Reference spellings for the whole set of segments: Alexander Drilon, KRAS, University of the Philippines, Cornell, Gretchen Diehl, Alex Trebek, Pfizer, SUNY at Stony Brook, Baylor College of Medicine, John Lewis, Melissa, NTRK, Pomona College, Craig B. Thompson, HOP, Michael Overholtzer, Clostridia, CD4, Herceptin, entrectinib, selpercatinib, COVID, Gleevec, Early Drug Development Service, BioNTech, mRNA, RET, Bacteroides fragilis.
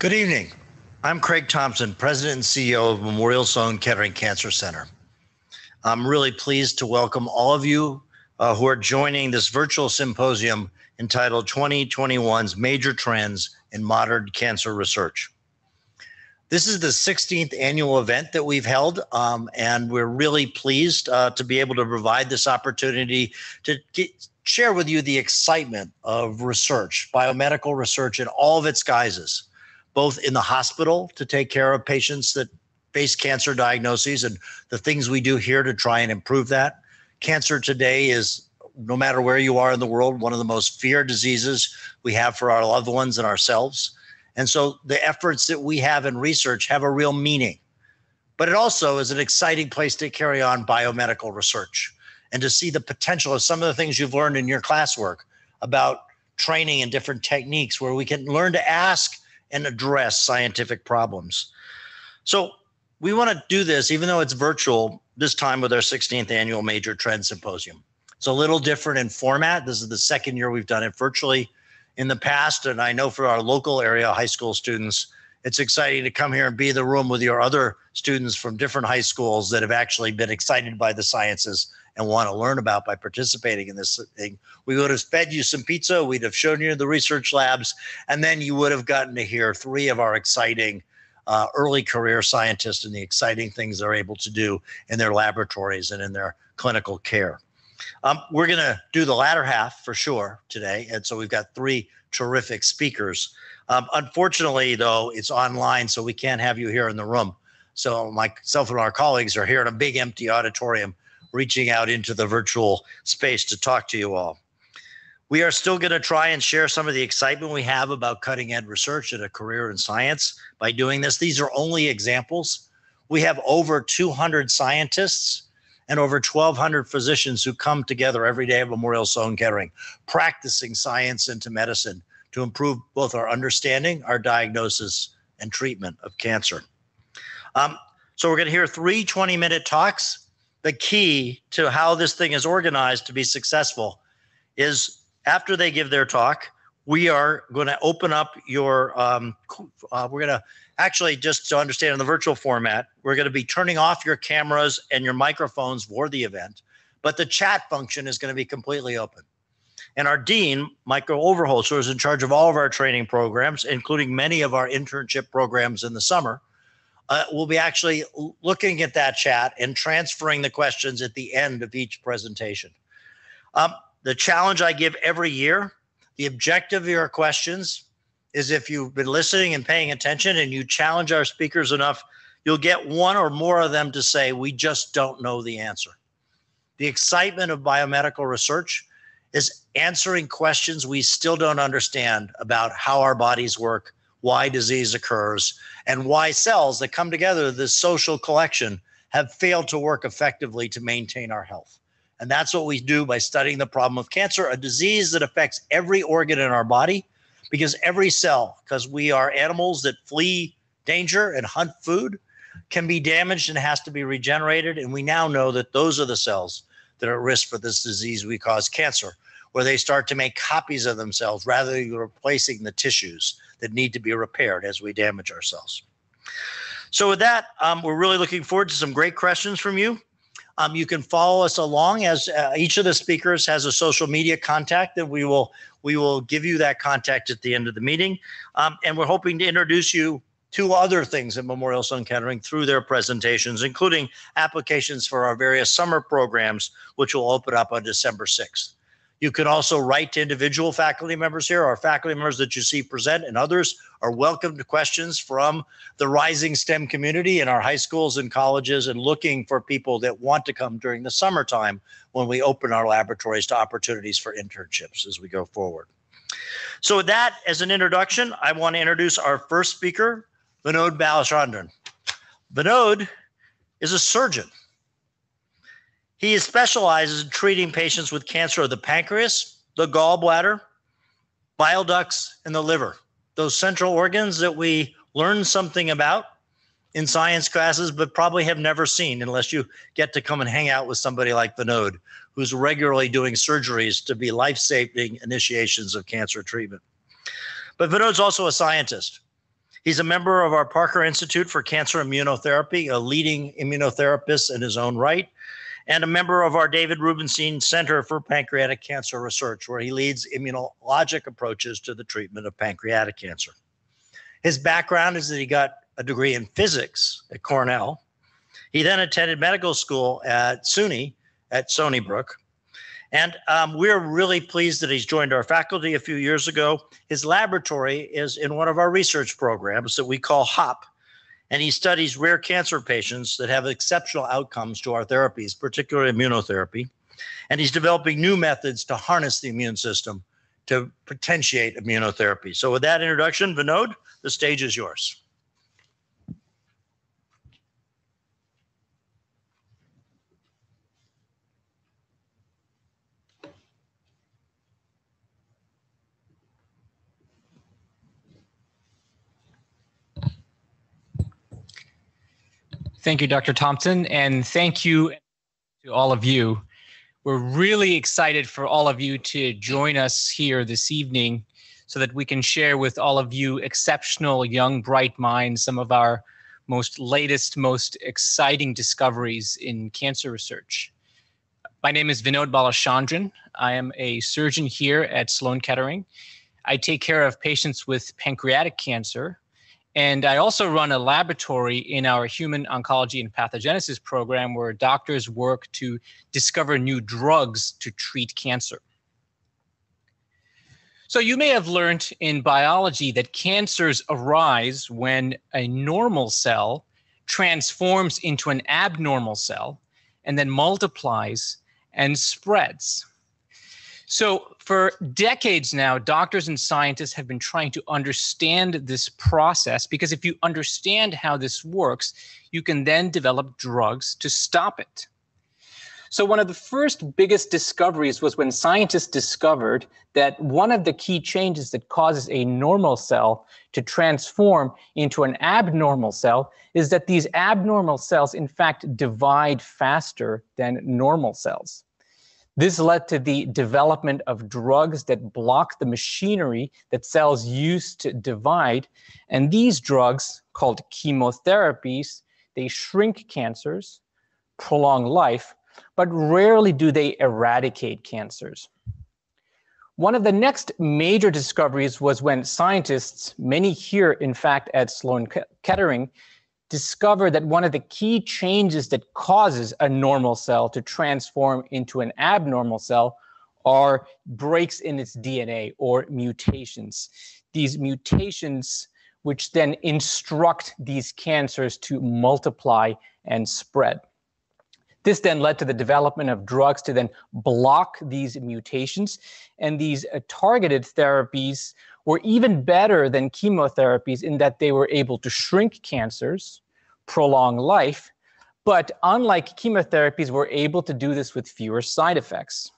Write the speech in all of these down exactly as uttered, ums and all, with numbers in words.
Good evening. I'm Craig Thompson, President and C E O of Memorial Sloan Kettering Cancer Center. I'm really pleased to welcome all of you uh, who are joining this virtual symposium entitled twenty twenty-one's Major Trends in Modern Cancer Research. This is the sixteenth annual event that we've held, um, and we're really pleased uh, to be able to provide this opportunity to get, share with you the excitement of research, biomedical research in all of its guises, both in the hospital to take care of patients that face cancer diagnoses and the things we do here to try and improve that. Cancer today is, no matter where you are in the world, one of the most feared diseases we have for our loved ones and ourselves. And so the efforts that we have in research have a real meaning, but it also is an exciting place to carry on biomedical research and to see the potential of some of the things you've learned in your classwork about training and different techniques where we can learn to ask and address scientific problems. So we want to do this, even though it's virtual, this time with our sixteenth annual Major Trend Symposium. It's a little different in format. This is the second year we've done it virtually in the past, and I know for our local area high school students, it's exciting to come here and be in the room with your other students from different high schools that have actually been excited by the sciences and want to learn about by participating in this thing. We would have fed you some pizza, we'd have shown you the research labs, and then you would have gotten to hear three of our exciting uh, early career scientists and the exciting things they're able to do in their laboratories and in their clinical care. Um, we're going to do the latter half for sure today, and so we've got three terrific speakers. Um, unfortunately, though, it's online, so we can't have you here in the room. So myself and our colleagues are here in a big empty auditorium reaching out into the virtual space to talk to you all. We are still going to try and share some of the excitement we have about cutting-edge research and a career in science by doing this. These are only examples. We have over two hundred scientists and over twelve hundred physicians who come together every day at Memorial Sloan Kettering, practicing science into medicine to improve both our understanding, our diagnosis, and treatment of cancer. Um, so we're going to hear three twenty-minute talks. The key to how this thing is organized to be successful is after they give their talk, we are going to open up your, um, uh, we're going to actually, just to understand in the virtual format, we're going to be turning off your cameras and your microphones for the event, but the chat function is going to be completely open. And our dean, Michael Overholtzer, is in charge of all of our training programs, including many of our internship programs in the summer. Uh, we'll be actually looking at that chat and transferring the questions at the end of each presentation. Um, the challenge I give every year, the objective of your questions is if you've been listening and paying attention and you challenge our speakers enough, you'll get one or more of them to say, we just don't know the answer. The excitement of biomedical research is answering questions we still don't understand about how our bodies work, why disease occurs, and why cells that come together, this social collection, have failed to work effectively to maintain our health. And that's what we do by studying the problem of cancer, a disease that affects every organ in our body, because every cell, because we are animals that flee danger and hunt food, can be damaged and has to be regenerated. And we now know that those are the cells that are at risk for this disease we cause cancer, where they start to make copies of themselves rather than replacing the tissues that need to be repaired as we damage ourselves. So with that, um, we're really looking forward to some great questions from you. Um, you can follow us along as uh, each of the speakers has a social media contact that we will, we will give you that contact at the end of the meeting. Um, and we're hoping to introduce you to other things at Memorial Sloan Kettering through their presentations, including applications for our various summer programs, which will open up on December sixth. You can also write to individual faculty members here. Our faculty members that you see present and others are welcome to questions from the rising STEM community in our high schools and colleges, and looking for people that want to come during the summertime when we open our laboratories to opportunities for internships as we go forward. So with that as an introduction, I want to introduce our first speaker, Vinod Balachandran. Vinod is a surgeon. He specializes in treating patients with cancer of the pancreas, the gallbladder, bile ducts, and the liver, those central organs that we learn something about in science classes, but probably have never seen unless you get to come and hang out with somebody like Vinod, who's regularly doing surgeries to be life-saving initiations of cancer treatment. But Vinod's also a scientist. He's a member of our Parker Institute for Cancer Immunotherapy, a leading immunotherapist in his own right, and a member of our David Rubenstein Center for Pancreatic Cancer Research, where he leads immunologic approaches to the treatment of pancreatic cancer. His background is that he got a degree in physics at Cornell. He then attended medical school at SUNY at Stony Brook. And um, we're really pleased that he's joined our faculty a few years ago. His laboratory is in one of our research programs that we call HOP, and he studies rare cancer patients that have exceptional outcomes to our therapies, particularly immunotherapy. And he's developing new methods to harness the immune system to potentiate immunotherapy. So with that introduction, Vinod, the stage is yours. Thank you, Doctor Thompson, and thank you to all of you. We're really excited for all of you to join us here this evening so that we can share with all of you exceptional young, bright minds, some of our most latest, most exciting discoveries in cancer research. My name is Vinod Balachandran. I am a surgeon here at Sloan Kettering. I take care of patients with pancreatic cancer. And I also run a laboratory in our human oncology and pathogenesis program where doctors work to discover new drugs to treat cancer. So you may have learned in biology that cancers arise when a normal cell transforms into an abnormal cell and then multiplies and spreads. So for decades now, doctors and scientists have been trying to understand this process, because if you understand how this works, you can then develop drugs to stop it. So one of the first biggest discoveries was when scientists discovered that one of the key changes that causes a normal cell to transform into an abnormal cell is that these abnormal cells, in fact, divide faster than normal cells. This led to the development of drugs that block the machinery that cells use to divide. And these drugs, called chemotherapies, they shrink cancers, prolong life, but rarely do they eradicate cancers. One of the next major discoveries was when scientists, many here, in fact, at Sloan Kettering, discovered that one of the key changes that causes a normal cell to transform into an abnormal cell are breaks in its D N A, or mutations. These mutations, which then instruct these cancers to multiply and spread. This then led to the development of drugs to then block these mutations, and these uh, targeted therapies were even better than chemotherapies in that they were able to shrink cancers, prolong life, but unlike chemotherapies, were able to do this with fewer side effects.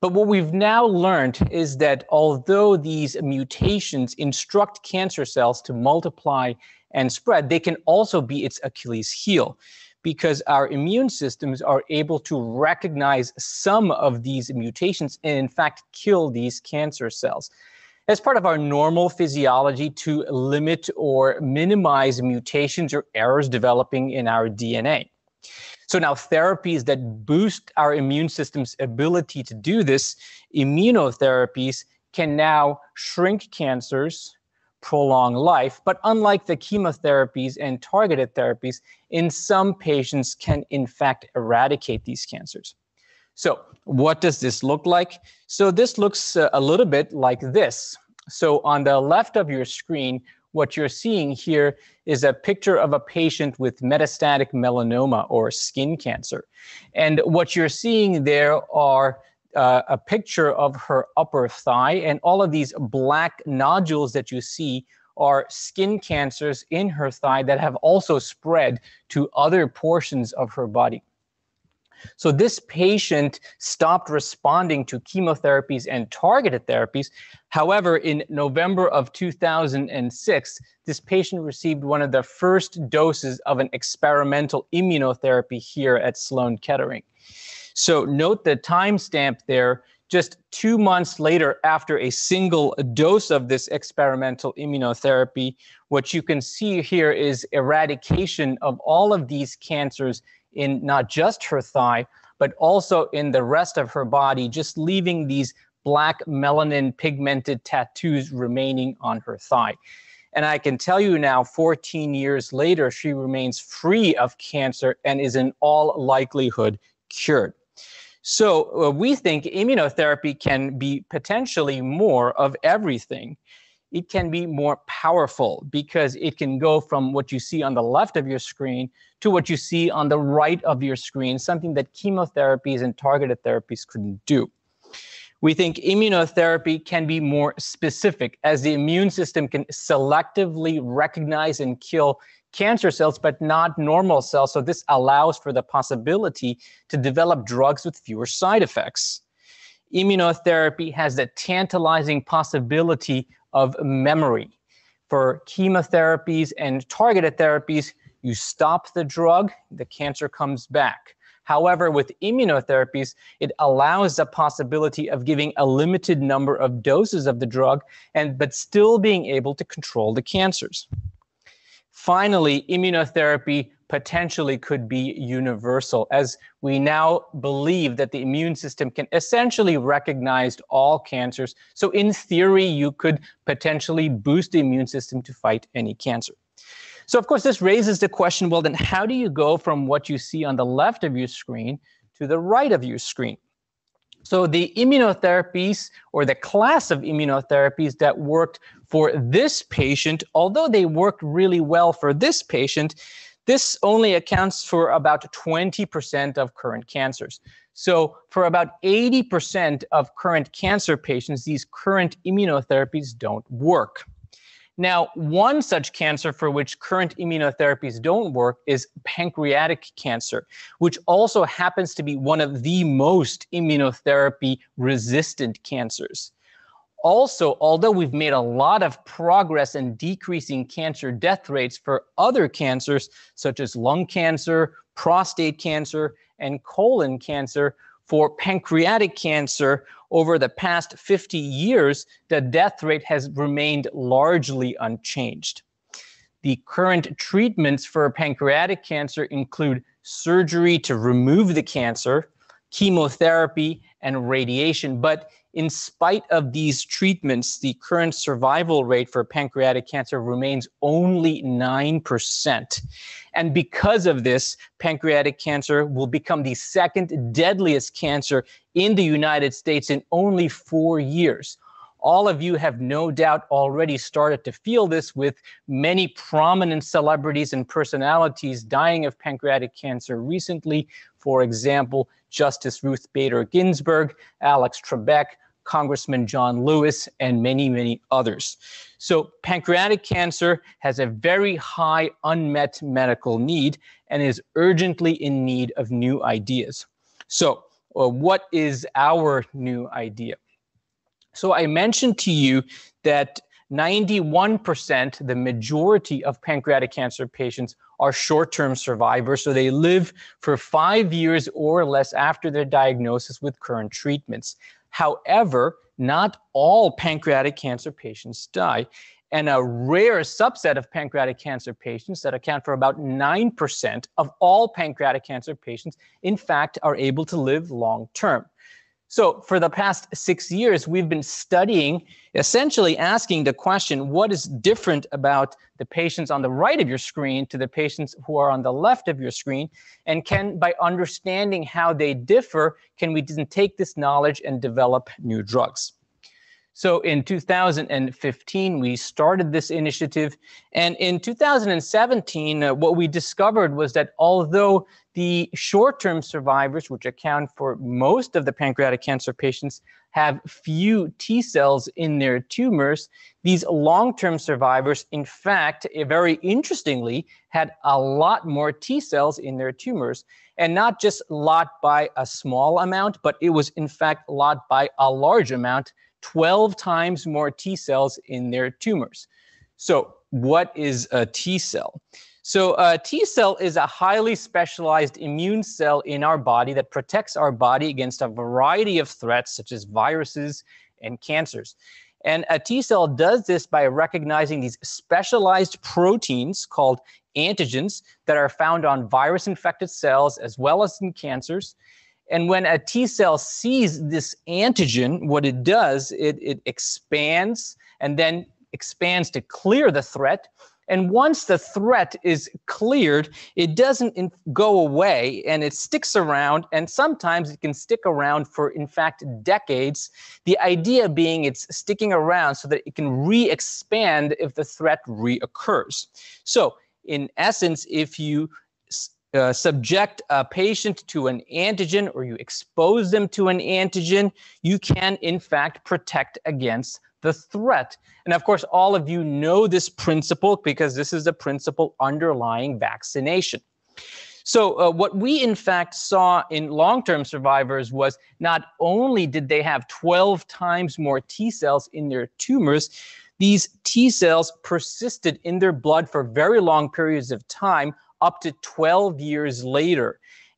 But what we've now learned is that although these mutations instruct cancer cells to multiply and spread, they can also be its Achilles heel, because our immune systems are able to recognize some of these mutations and, in fact, kill these cancer cells. As part of our normal physiology to limit or minimize mutations or errors developing in our D N A. So now therapies that boost our immune system's ability to do this, immunotherapies, can now shrink cancers, prolong life, but unlike the chemotherapies and targeted therapies, in some patients can in fact eradicate these cancers. So what does this look like? So this looks a little bit like this. So on the left of your screen, what you're seeing here is a picture of a patient with metastatic melanoma or skin cancer. And what you're seeing there are uh, a picture of her upper thigh, and all of these black nodules that you see are skin cancers in her thigh that have also spread to other portions of her body. So this patient stopped responding to chemotherapies and targeted therapies. However, in November of two thousand six, this patient received one of the first doses of an experimental immunotherapy here at Sloan Kettering. So note the timestamp there, just two months later after a single dose of this experimental immunotherapy, what you can see here is eradication of all of these cancers in not just her thigh, but also in the rest of her body, just leaving these black melanin pigmented tattoos remaining on her thigh. And I can tell you now, fourteen years later, she remains free of cancer and is in all likelihood cured. So uh, we think immunotherapy can be potentially more of everything. It can be more powerful because it can go from what you see on the left of your screen to what you see on the right of your screen, something that chemotherapies and targeted therapies couldn't do. We think immunotherapy can be more specific, as the immune system can selectively recognize and kill cancer cells, but not normal cells. So this allows for the possibility to develop drugs with fewer side effects. Immunotherapy has the tantalizing possibility of memory. For chemotherapies and targeted therapies, you stop the drug, the cancer comes back. However, with immunotherapies, it allows the possibility of giving a limited number of doses of the drug, and but still being able to control the cancers. Finally, immunotherapy potentially could be universal, as we now believe that the immune system can essentially recognize all cancers. So in theory, you could potentially boost the immune system to fight any cancer. So of course, this raises the question, well, then how do you go from what you see on the left of your screen to the right of your screen? So the immunotherapies, or the class of immunotherapies that worked for this patient, although they worked really well for this patient, this only accounts for about twenty percent of current cancers. So for about eighty percent of current cancer patients, these current immunotherapies don't work. Now, one such cancer for which current immunotherapies don't work is pancreatic cancer, which also happens to be one of the most immunotherapy-resistant cancers. Also, although we've made a lot of progress in decreasing cancer death rates for other cancers, such as lung cancer, prostate cancer, and colon cancer, for pancreatic cancer, over the past fifty years, the death rate has remained largely unchanged. The current treatments for pancreatic cancer include surgery to remove the cancer, chemotherapy, and radiation. But in spite of these treatments, the current survival rate for pancreatic cancer remains only nine percent. And because of this, pancreatic cancer will become the second deadliest cancer in the United States in only four years. All of you have no doubt already started to feel this, with many prominent celebrities and personalities dying of pancreatic cancer recently. For example, Justice Ruth Bader Ginsburg, Alex Trebek, Congressman John Lewis, and many, many others. So pancreatic cancer has a very high unmet medical need and is urgently in need of new ideas. So uh, what is our new idea? So I mentioned to you that ninety-one percent, the majority of pancreatic cancer patients, are short-term survivors, so they live for five years or less after their diagnosis with current treatments. However, not all pancreatic cancer patients die, and a rare subset of pancreatic cancer patients that account for about nine percent of all pancreatic cancer patients, in fact, are able to live long-term. So for the past six years, we've been studying, essentially asking the question, what is different about the patients on the right of your screen to the patients who are on the left of your screen? And can, by understanding how they differ, can we then take this knowledge and develop new drugs? So in two thousand fifteen, we started this initiative. And in two thousand seventeen, uh, what we discovered was that although the short-term survivors, which account for most of the pancreatic cancer patients, have few T cells in their tumors, these long-term survivors, in fact, very interestingly, had a lot more T cells in their tumors. And not just a lot by a small amount, but it was, in fact, a lot by a large amount, twelve times more T cells in their tumors. So what is a T cell? So uh, T cell is a highly specialized immune cell in our body that protects our body against a variety of threats, such as viruses and cancers. And a T cell does this by recognizing these specialized proteins called antigens that are found on virus-infected cells as well as in cancers. And when a T cell sees this antigen, what it does, it, it expands and then expands to clear the threat. And once the threat is cleared, it doesn't in- go away, and it sticks around, and sometimes it can stick around for, in fact, decades. The idea being it's sticking around so that it can re-expand if the threat reoccurs. So in essence, if you Uh, subject a patient to an antigen or you expose them to an antigen, you can in fact protect against the threat. And of course, all of you know this principle because this is the principle underlying vaccination. So uh, what we in fact saw in long-term survivors was not only did they have twelve times more T cells in their tumors, these T cells persisted in their blood for very long periods of time, up to twelve years later.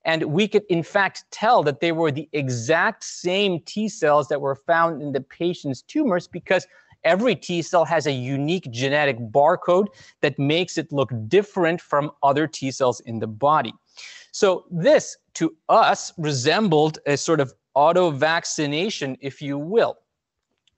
And we could in fact tell that they were the exact same T cells that were found in the patient's tumors because every T cell has a unique genetic barcode that makes it look different from other T cells in the body. So this, to us, resembled a sort of auto-vaccination, if you will.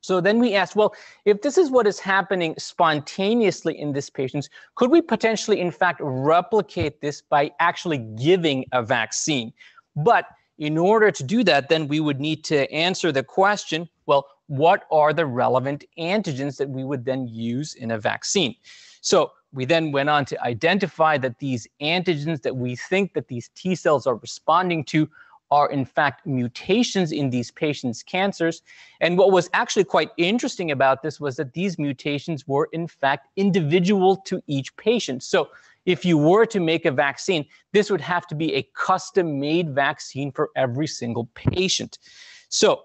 So then we asked, well, if this is what is happening spontaneously in these patients, could we potentially, in fact, replicate this by actually giving a vaccine? But in order to do that, then we would need to answer the question, well, what are the relevant antigens that we would then use in a vaccine? So we then went on to identify that these antigens that we think that these T cells are responding to are in fact mutations in these patients' cancers. And what was actually quite interesting about this was that these mutations were in fact individual to each patient. So if you were to make a vaccine, this would have to be a custom-made vaccine for every single patient. So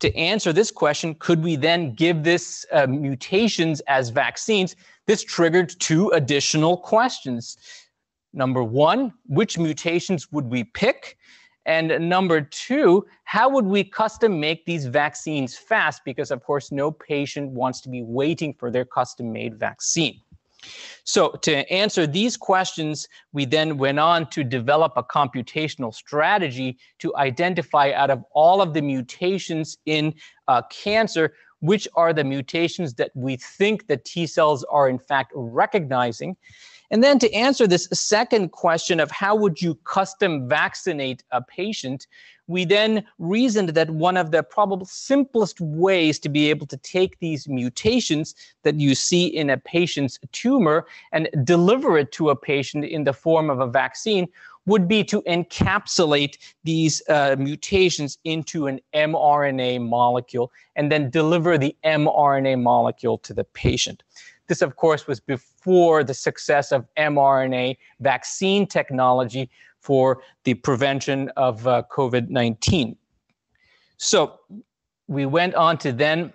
to answer this question, could we then give this uh, mutations as vaccines? This triggered two additional questions. Number one, which mutations would we pick? And number two, how would we custom make these vaccines fast? Because of course, no patient wants to be waiting for their custom-made vaccine. So to answer these questions, we then went on to develop a computational strategy to identify out of all of the mutations in uh, cancer, which are the mutations that we think the T cells are in fact recognizing. And then to answer this second question of how would you custom vaccinate a patient, we then reasoned that one of the probable simplest ways to be able to take these mutations that you see in a patient's tumor and deliver it to a patient in the form of a vaccine would be to encapsulate these uh, mutations into an mRNA molecule and then deliver the mRNA molecule to the patient. This, of course, was before the success of mRNA vaccine technology for the prevention of uh, COVID nineteen. So we went on to then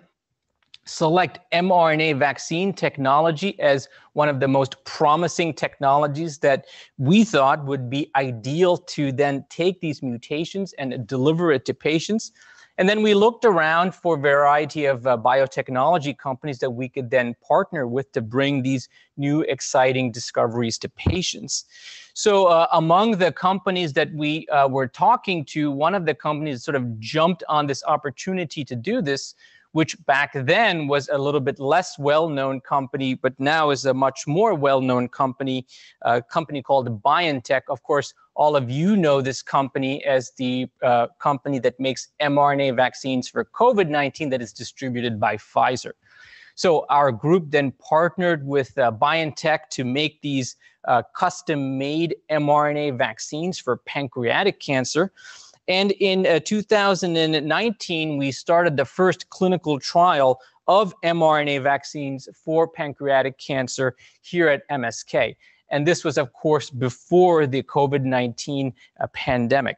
select mRNA vaccine technology as one of the most promising technologies that we thought would be ideal to then take these mutations and deliver it to patients. And then we looked around for a variety of uh, biotechnology companies that we could then partner with to bring these new exciting discoveries to patients. So uh, among the companies that we uh, were talking to, one of the companies that sort of jumped on this opportunity to do this, which back then was a little bit less well-known company, but now is a much more well-known company, a company called BioNTech. Of course, all of you know this company as the uh, company that makes mRNA vaccines for COVID nineteen that is distributed by Pfizer. So our group then partnered with uh, BioNTech to make these uh, custom-made mRNA vaccines for pancreatic cancer. And in uh, two thousand nineteen, we started the first clinical trial of mRNA vaccines for pancreatic cancer here at M S K. And this was, of course, before the COVID nineteen uh, pandemic.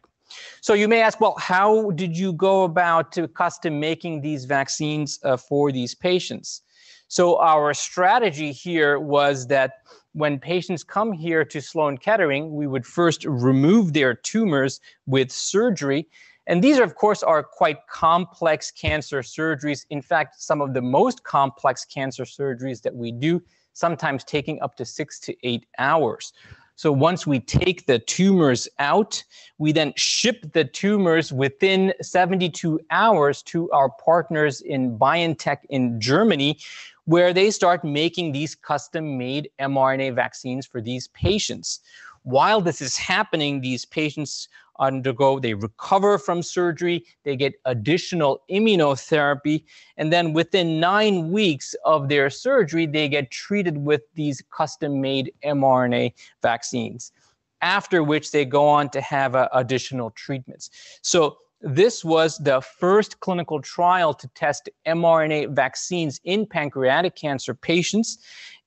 So you may ask, well, how did you go about to custom making these vaccines uh, for these patients? So our strategy here was that when patients come here to Sloan Kettering, we would first remove their tumors with surgery. And these, of course, are quite complex cancer surgeries. In fact, some of the most complex cancer surgeries that we do, sometimes taking up to six to eight hours. So once we take the tumors out, we then ship the tumors within seventy-two hours to our partners in BioNTech in Germany, where they start making these custom-made mRNA vaccines for these patients. While this is happening, these patients undergo, they recover from surgery, they get additional immunotherapy, and then within nine weeks of their surgery, they get treated with these custom-made mRNA vaccines, after which they go on to have uh, additional treatments. So this was the first clinical trial to test mRNA vaccines in pancreatic cancer patients.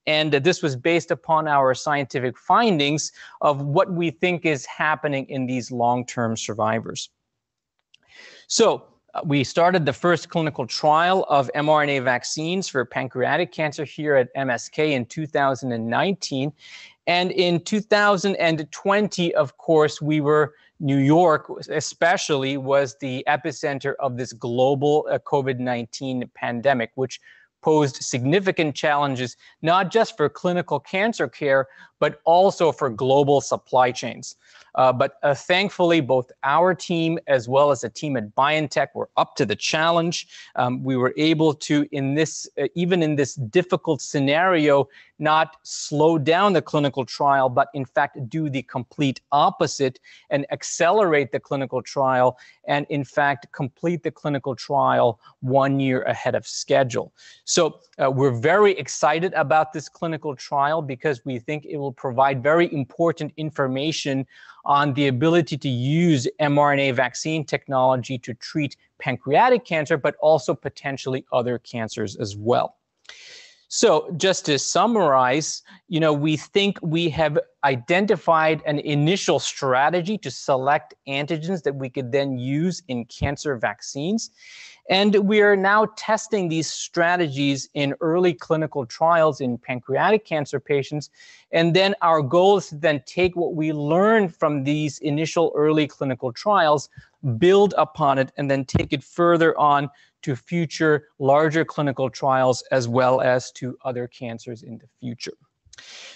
And this was based upon our scientific findings of what we think is happening in these long-term survivors. So uh, we started the first clinical trial of mRNA vaccines for pancreatic cancer here at M S K in two thousand nineteen. And in two thousand twenty, of course, we were, New York especially was the epicenter of this global uh, COVID nineteen pandemic, which posed significant challenges, not just for clinical cancer care, but also for global supply chains. Uh, but uh, thankfully, both our team as well as the team at BioNTech were up to the challenge. Um, we were able to, in this, uh, even in this difficult scenario, not slow down the clinical trial, but in fact do the complete opposite and accelerate the clinical trial, and in fact complete the clinical trial one year ahead of schedule. So uh, we're very excited about this clinical trial because we think it will provide very important information on the ability to use mRNA vaccine technology to treat pancreatic cancer, but also potentially other cancers as well. So just to summarize, you know, we think we have identified an initial strategy to select antigens that we could then use in cancer vaccines. And we are now testing these strategies in early clinical trials in pancreatic cancer patients. And then our goal is to then take what we learn from these initial early clinical trials, build upon it, and then take it further on to future larger clinical trials as well as to other cancers in the future.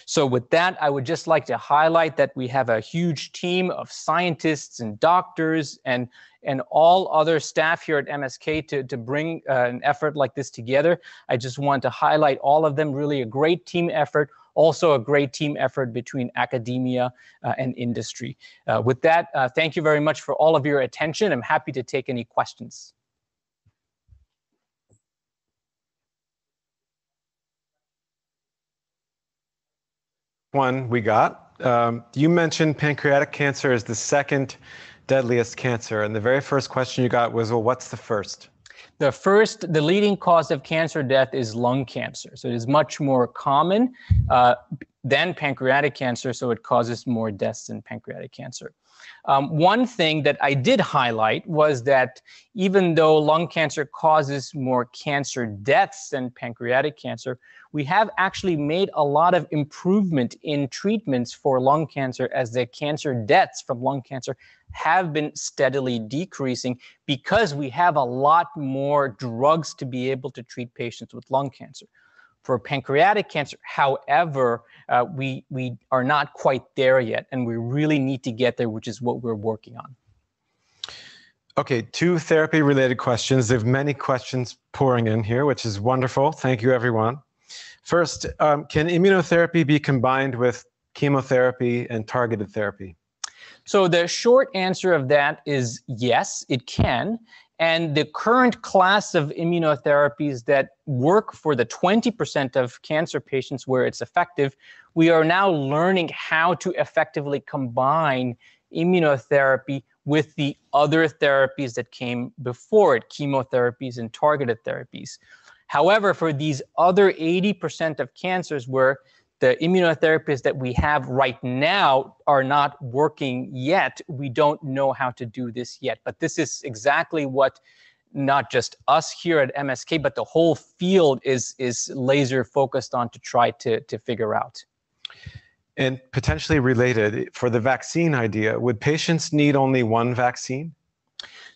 So with that, I would just like to highlight that we have a huge team of scientists and doctors and, and all other staff here at M S K to, to bring uh, an effort like this together. I just want to highlight all of them, really a great team effort, also a great team effort between academia uh, and industry. Uh, with that, uh, thank you very much for all of your attention. I'm happy to take any questions. One we got. Um, you mentioned pancreatic cancer is the second deadliest cancer, and the very first question you got was, well, what's the first? The first, the leading cause of cancer death is lung cancer. So it is much more common uh, than pancreatic cancer, so it causes more deaths than pancreatic cancer. Um, one thing that I did highlight was that even though lung cancer causes more cancer deaths than pancreatic cancer, we have actually made a lot of improvement in treatments for lung cancer, as the cancer deaths from lung cancer have been steadily decreasing because we have a lot more drugs to be able to treat patients with lung cancer. For pancreatic cancer, however, uh, we, we are not quite there yet, and we really need to get there, which is what we're working on. Okay, two therapy-related questions. There are many questions pouring in here, which is wonderful. Thank you, everyone. First, um, can immunotherapy be combined with chemotherapy and targeted therapy? So the short answer of that is yes, it can. And the current class of immunotherapies that work for the twenty percent of cancer patients where it's effective, we are now learning how to effectively combine immunotherapy with the other therapies that came before it, chemotherapies and targeted therapies. However, for these other eighty percent of cancers where the immunotherapies that we have right now are not working yet, we don't know how to do this yet. But this is exactly what not just us here at M S K, but the whole field is, is laser focused on to try to, to figure out. And potentially related for the vaccine idea, would patients need only one vaccine?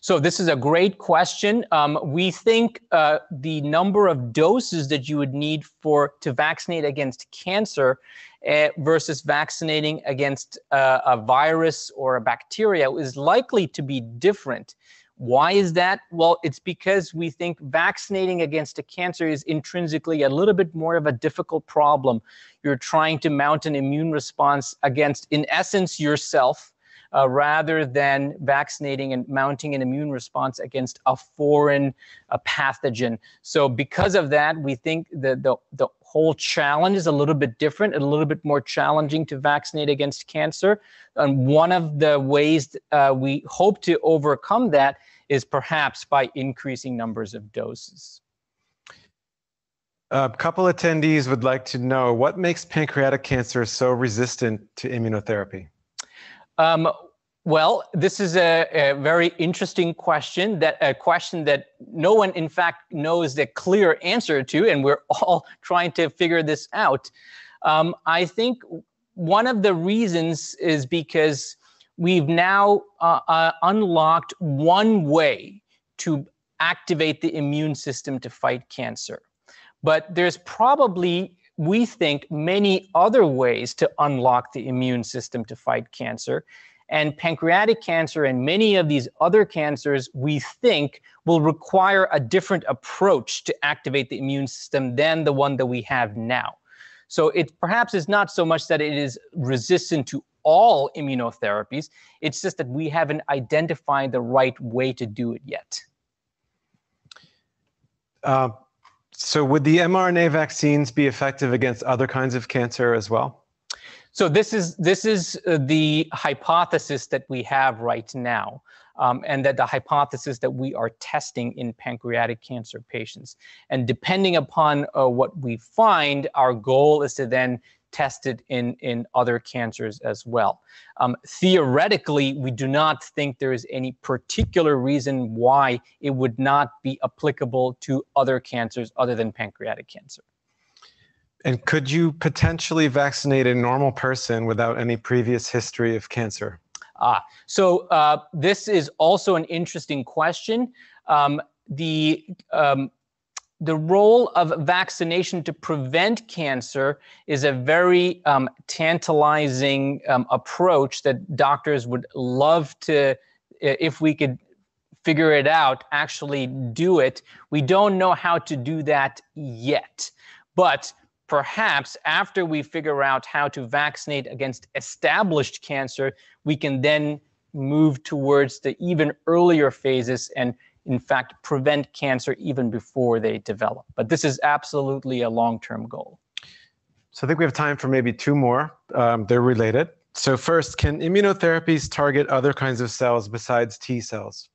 So this is a great question. Um, we think uh, the number of doses that you would need for to vaccinate against cancer uh, versus vaccinating against uh, a virus or a bacteria is likely to be different. Why is that? Well, it's because we think vaccinating against a cancer is intrinsically a little bit more of a difficult problem. You're trying to mount an immune response against, in essence, yourself, uh, rather than vaccinating and mounting an immune response against a foreign uh, pathogen. So because of that, we think that the, the whole challenge is a little bit different, a little bit more challenging to vaccinate against cancer. And one of the ways uh, we hope to overcome that is perhaps by increasing numbers of doses. A couple attendees would like to know what makes pancreatic cancer so resistant to immunotherapy? Um, Well, this is a, a very interesting question, that a question that no one, in fact, knows the clear answer to, and we're all trying to figure this out. Um, I think one of the reasons is because we've now uh, uh, unlocked one way to activate the immune system to fight cancer. But there's probably, we think, many other ways to unlock the immune system to fight cancer. And pancreatic cancer and many of these other cancers, we think, will require a different approach to activate the immune system than the one that we have now. So it perhaps is not so much that it is resistant to all immunotherapies, it's just that we haven't identified the right way to do it yet. Uh, so would the mRNA vaccines be effective against other kinds of cancer as well? So this is, this is the hypothesis that we have right now, um, and that the hypothesis that we are testing in pancreatic cancer patients. And depending upon uh, what we find, our goal is to then test it in, in other cancers as well. Um, theoretically, we do not think there is any particular reason why it would not be applicable to other cancers other than pancreatic cancer. And could you potentially vaccinate a normal person without any previous history of cancer? Ah, so uh, this is also an interesting question. Um, the, um, the role of vaccination to prevent cancer is a very um, tantalizing um, approach that doctors would love to, if we could figure it out, actually do it. We don't know how to do that yet, but perhaps after we figure out how to vaccinate against established cancer, we can then move towards the even earlier phases and, in fact, prevent cancer even before they develop. But this is absolutely a long-term goal. So I think we have time for maybe two more. Um, they're related. So first, can immunotherapies target other kinds of cells besides T cells?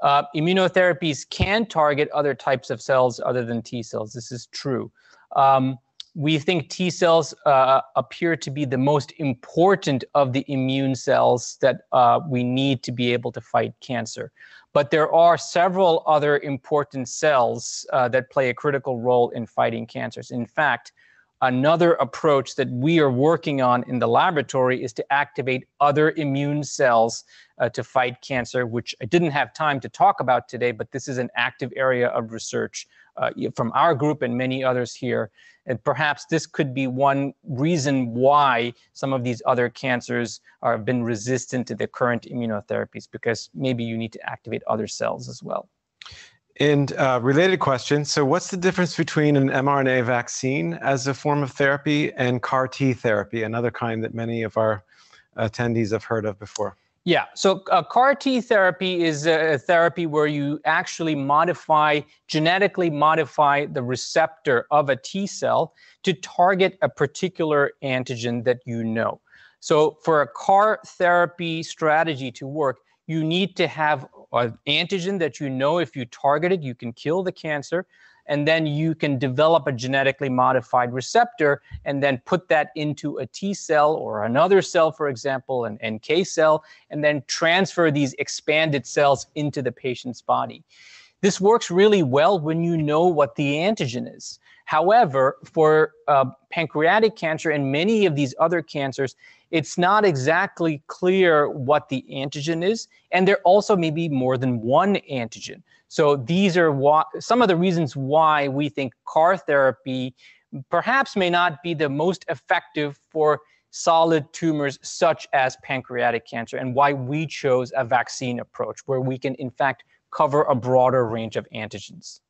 Uh, immunotherapies can target other types of cells other than T cells. This is true. Um, We think T cells uh, appear to be the most important of the immune cells that uh, we need to be able to fight cancer. But there are several other important cells uh, that play a critical role in fighting cancers. In fact, another approach that we are working on in the laboratory is to activate other immune cells uh, to fight cancer, which I didn't have time to talk about today, but this is an active area of research Uh, from our group and many others here. And perhaps this could be one reason why some of these other cancers are, have been resistant to the current immunotherapies, because maybe you need to activate other cells as well. And uh, related question, so what's the difference between an mRNA vaccine as a form of therapy and CAR T therapy, another kind that many of our attendees have heard of before? Yeah, so uh, CAR T therapy is a therapy where you actually modify, genetically modify the receptor of a T cell to target a particular antigen that you know. So for a CAR therapy strategy to work, you need to have an antigen that you know if you target it, you can kill the cancer, and then you can develop a genetically modified receptor and then put that into a T cell or another cell, for example, an N K cell, and then transfer these expanded cells into the patient's body. This works really well when you know what the antigen is. However, for uh, pancreatic cancer and many of these other cancers, it's not exactly clear what the antigen is, and there also may be more than one antigen. So these are why, some of the reasons why we think CAR therapy perhaps may not be the most effective for solid tumors such as pancreatic cancer, and why we chose a vaccine approach where we can, in fact, cover a broader range of antigens.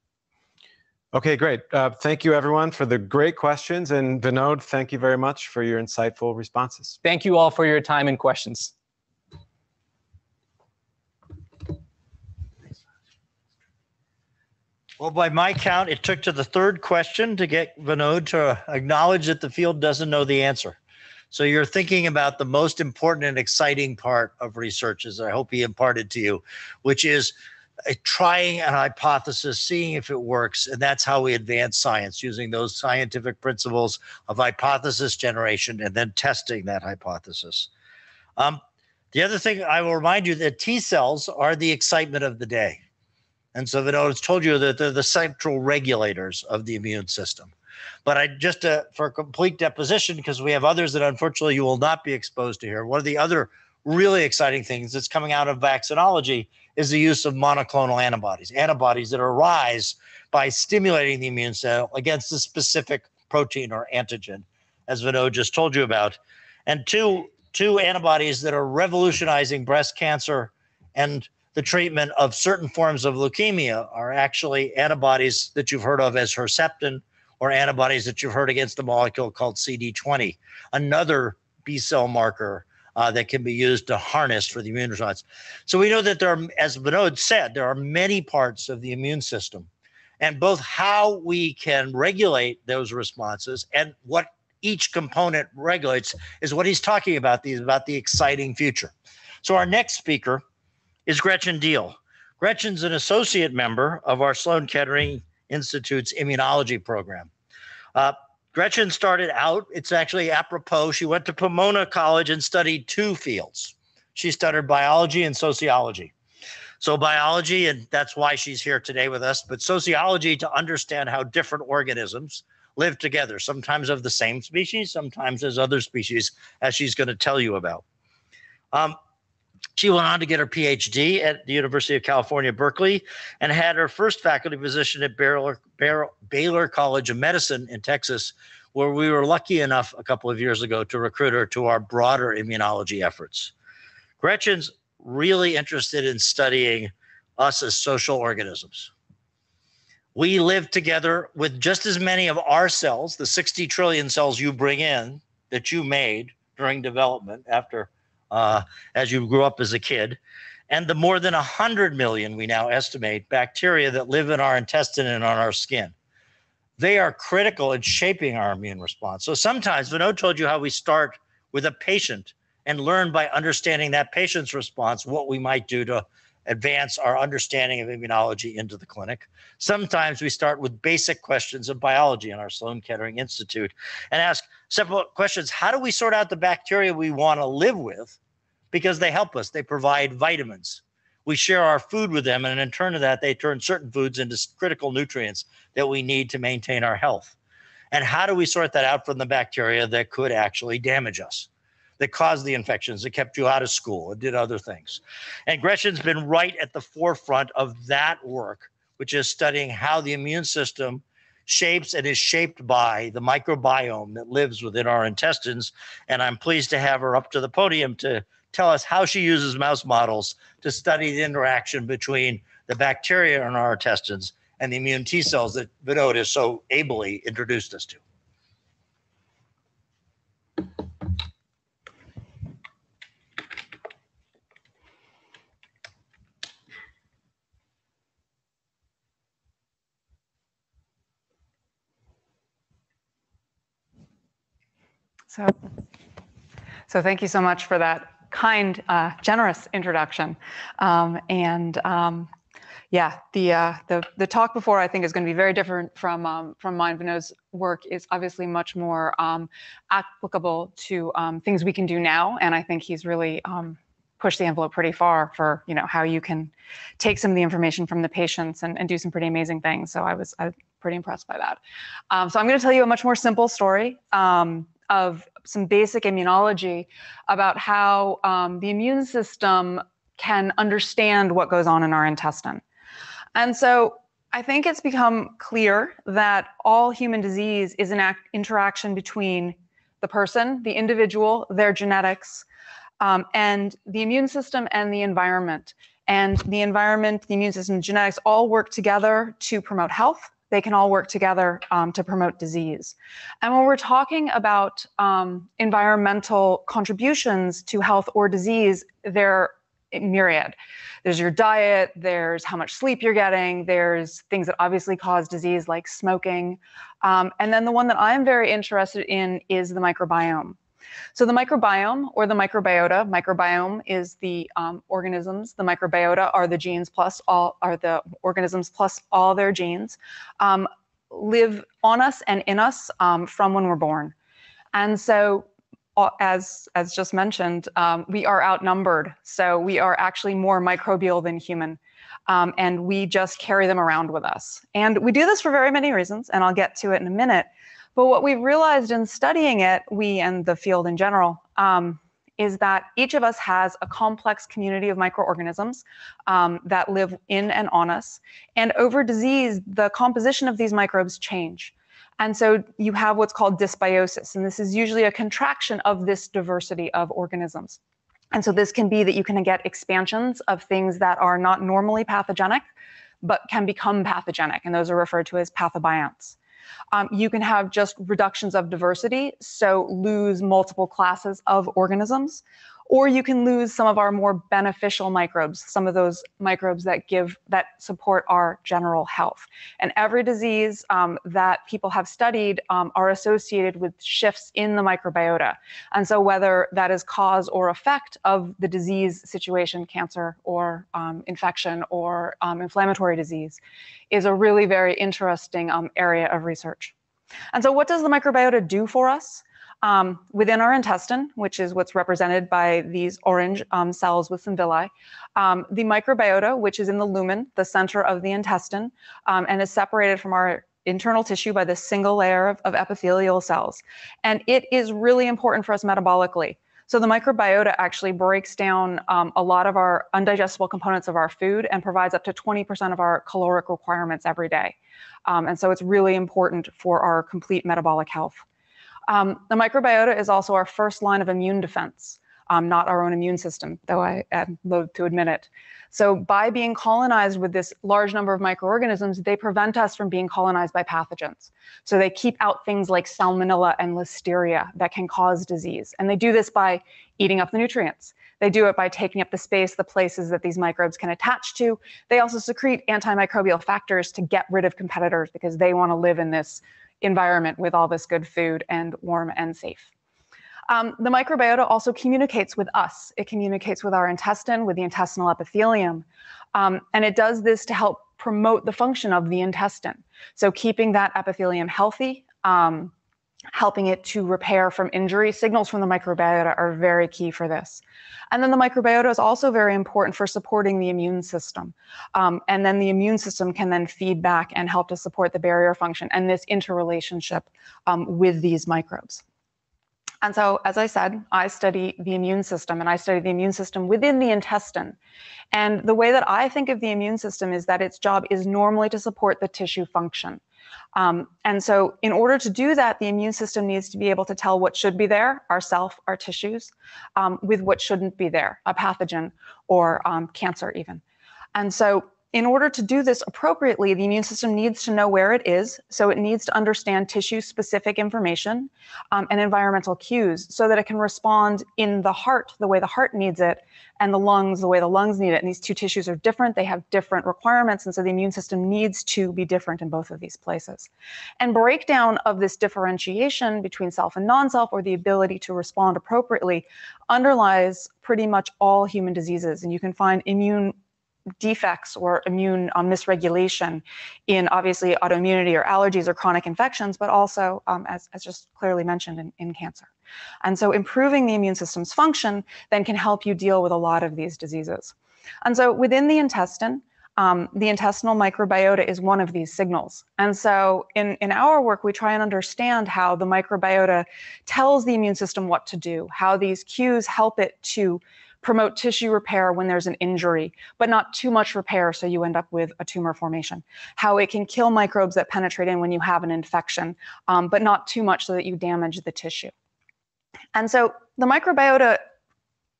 Okay, great. Uh, thank you, everyone, for the great questions. And Vinod, thank you very much for your insightful responses. Thank you all for your time and questions. Well, by my count, it took to the third question to get Vinod to acknowledge that the field doesn't know the answer. So you're thinking about the most important and exciting part of research, as I hope he imparted to you, which is A trying a hypothesis, seeing if it works, and that's how we advance science, using those scientific principles of hypothesis generation and then testing that hypothesis. Um, the other thing I will remind you that T cells are the excitement of the day. And so Vinod has told you that they're the central regulators of the immune system. But I just uh, for complete deposition, because we have others that unfortunately you will not be exposed to here, one of the other really exciting things that's coming out of vaccinology is the use of monoclonal antibodies, antibodies that arise by stimulating the immune cell against a specific protein or antigen, as Vinod just told you about. And two, two antibodies that are revolutionizing breast cancer and the treatment of certain forms of leukemia are actually antibodies that you've heard of as Herceptin, or antibodies that you've heard against a molecule called C D twenty, another B-cell marker Uh, that can be used to harness for the immune response. So we know that there are, as Vinod said, there are many parts of the immune system, and both how we can regulate those responses and what each component regulates is what he's talking about, these about the exciting future. So our next speaker is Gretchen Diehl. Gretchen's an associate member of our Sloan Kettering Institute's immunology program. Uh, Gretchen started out, it's actually apropos, she went to Pomona College and studied two fields. She studied biology and sociology. So biology, and that's why she's here today with us, but sociology to understand how different organisms live together, sometimes of the same species, sometimes as other species, as she's going to tell you about. Um, She went on to get her PhD at the University of California, Berkeley, and had her first faculty position at Baylor, Baylor, Baylor College of Medicine in Texas, where we were lucky enough a couple of years ago to recruit her to our broader immunology efforts. Gretchen's really interested in studying us as social organisms. We live together with just as many of our cells, the sixty trillion cells you bring in that you made during development after Uh, as you grew up as a kid, and the more than one hundred million, we now estimate, bacteria that live in our intestine and on our skin. They are critical in shaping our immune response. So sometimes, Vinod told you how we start with a patient and learn by understanding that patient's response what we might do to advance our understanding of immunology into the clinic. Sometimes we start with basic questions of biology in our Sloan Kettering Institute and ask several questions. How do we sort out the bacteria we want to live with? Because they help us. They provide vitamins. We share our food with them, and in turn of that, they turn certain foods into critical nutrients that we need to maintain our health. And how do we sort that out from the bacteria that could actually damage us, that caused the infections, that kept you out of school, and did other things? And Gretchen's been right at the forefront of that work, which is studying how the immune system shapes and is shaped by the microbiome that lives within our intestines. And I'm pleased to have her up to the podium to tell us how she uses mouse models to study the interaction between the bacteria in our intestines and the immune T cells that Vinod has so ably introduced us to. So, so thank you so much for that kind, uh, generous introduction. Um, and um, yeah, the, uh, the the talk before, I think, is going to be very different from um, from mine. Vinod's work is obviously much more um, applicable to um, things we can do now, and I think he's really um, push the envelope pretty far for, you know, how you can take some of the information from the patients and, and do some pretty amazing things. So I was, I was pretty impressed by that. Um, so I'm going to tell you a much more simple story um, of some basic immunology about how um, the immune system can understand what goes on in our intestine. And so I think it's become clear that all human disease is an act, interaction between the person, the individual, their genetics, um, and the immune system and the environment. And the environment, the immune system, genetics all work together to promote health. They can all work together um, to promote disease. And when we're talking about um, environmental contributions to health or disease, they're myriad. There's your diet, there's how much sleep you're getting, there's things that obviously cause disease like smoking. Um, and then the one that I'm very interested in is the microbiome. So the microbiome or the microbiota, microbiome is the um, organisms, the microbiota are the genes plus all, are the organisms plus all their genes, um, live on us and in us um, from when we're born. And so As, as just mentioned, um, we are outnumbered. So we are actually more microbial than human. Um, and we just carry them around with us. And we do this for very many reasons, and I'll get to it in a minute. But what we've realized in studying it, we and the field in general, um, is that each of us has a complex community of microorganisms um, that live in and on us. And over disease, the composition of these microbes change. And so you have what's called dysbiosis, and this is usually a contraction of this diversity of organisms. And so this can be that you can get expansions of things that are not normally pathogenic, but can become pathogenic, and those are referred to as pathobionts. Um, you can have just reductions of diversity, so lose multiple classes of organisms, or you can lose some of our more beneficial microbes, some of those microbes that give, that support our general health. And every disease um, that people have studied um, are associated with shifts in the microbiota. And so whether that is cause or effect of the disease situation, cancer or um, infection or um, inflammatory disease, is a really very interesting um, area of research. And so what does the microbiota do for us? Um, within our intestine, which is what's represented by these orange um, cells with some villi, um, the microbiota, which is in the lumen, the center of the intestine, um, and is separated from our internal tissue by this single layer of, of epithelial cells. And it is really important for us metabolically. So the microbiota actually breaks down um, a lot of our undigestible components of our food and provides up to twenty percent of our caloric requirements every day. Um, and so it's really important for our complete metabolic health. Um, the microbiota is also our first line of immune defense, um, not our own immune system, though I am loath to admit it. So by being colonized with this large number of microorganisms, they prevent us from being colonized by pathogens. So they keep out things like salmonella and listeria that can cause disease. And they do this by eating up the nutrients. They do it by taking up the space, the places that these microbes can attach to. They also secrete antimicrobial factors to get rid of competitors because they want to live in this environment with all this good food and warm and safe. Um, the microbiota also communicates with us. It communicates with our intestine, with the intestinal epithelium. Um, and it does this to help promote the function of the intestine. So keeping that epithelium healthy, um, helping it to repair from injury. Signals from the microbiota are very key for this. And then the microbiota is also very important for supporting the immune system. Um, and then the immune system can then feed back and help to support the barrier function and this interrelationship um, with these microbes. And so, as I said, I study the immune system, and I study the immune system within the intestine. And the way that I think of the immune system is that its job is normally to support the tissue function. Um, and so in order to do that, the immune system needs to be able to tell what should be there, ourself, our tissues, um, with what shouldn't be there, a pathogen or um, cancer even. And so in order to do this appropriately, the immune system needs to know where it is. So it needs to understand tissue-specific information um, and environmental cues so that it can respond in the heart the way the heart needs it and the lungs the way the lungs need it. And these two tissues are different. They have different requirements. And so the immune system needs to be different in both of these places. And breakdown of this differentiation between self and non-self, or the ability to respond appropriately, underlies pretty much all human diseases. And you can find immune defects or immune um, misregulation in obviously autoimmunity or allergies or chronic infections, but also um, as, as just clearly mentioned in, in cancer. And so improving the immune system's function then can help you deal with a lot of these diseases. And so within the intestine, Um, the intestinal microbiota is one of these signals. And so in, in our work, we try and understand how the microbiota tells the immune system what to do, how these cues help it to promote tissue repair when there's an injury, but not too much repair so you end up with a tumor formation, how it can kill microbes that penetrate in when you have an infection, um, but not too much so that you damage the tissue. And so the microbiota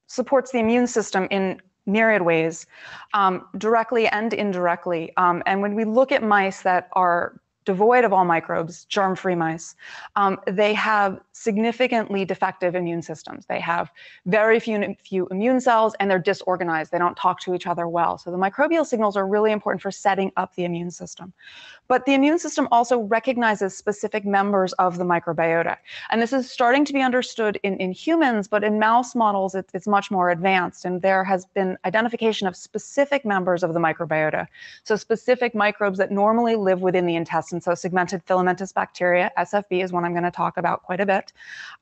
supports the immune system in myriad ways, um, directly and indirectly. Um, and when we look at mice that are devoid of all microbes, germ-free mice, um, they have significantly defective immune systems. They have very few, few immune cells, and they're disorganized. They don't talk to each other well. So the microbial signals are really important for setting up the immune system. But the immune system also recognizes specific members of the microbiota. And this is starting to be understood in, in humans, but in mouse models, it, it's much more advanced. And there has been identification of specific members of the microbiota. So specific microbes that normally live within the intestine. And so segmented filamentous bacteria, S F B, is one I'm going to talk about quite a bit,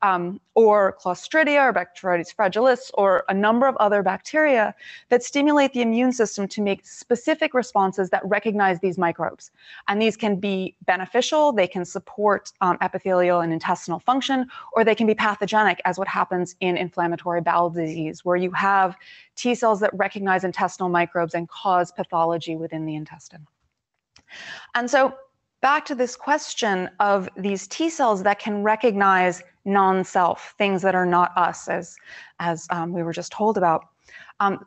um, or Clostridia or Bacteroides fragilis, or a number of other bacteria that stimulate the immune system to make specific responses that recognize these microbes. And these can be beneficial, they can support um, epithelial and intestinal function, or they can be pathogenic, as what happens in inflammatory bowel disease, where you have T cells that recognize intestinal microbes and cause pathology within the intestine. And so back to this question of these T cells that can recognize non-self, things that are not us, as, as um, we were just told about. Um,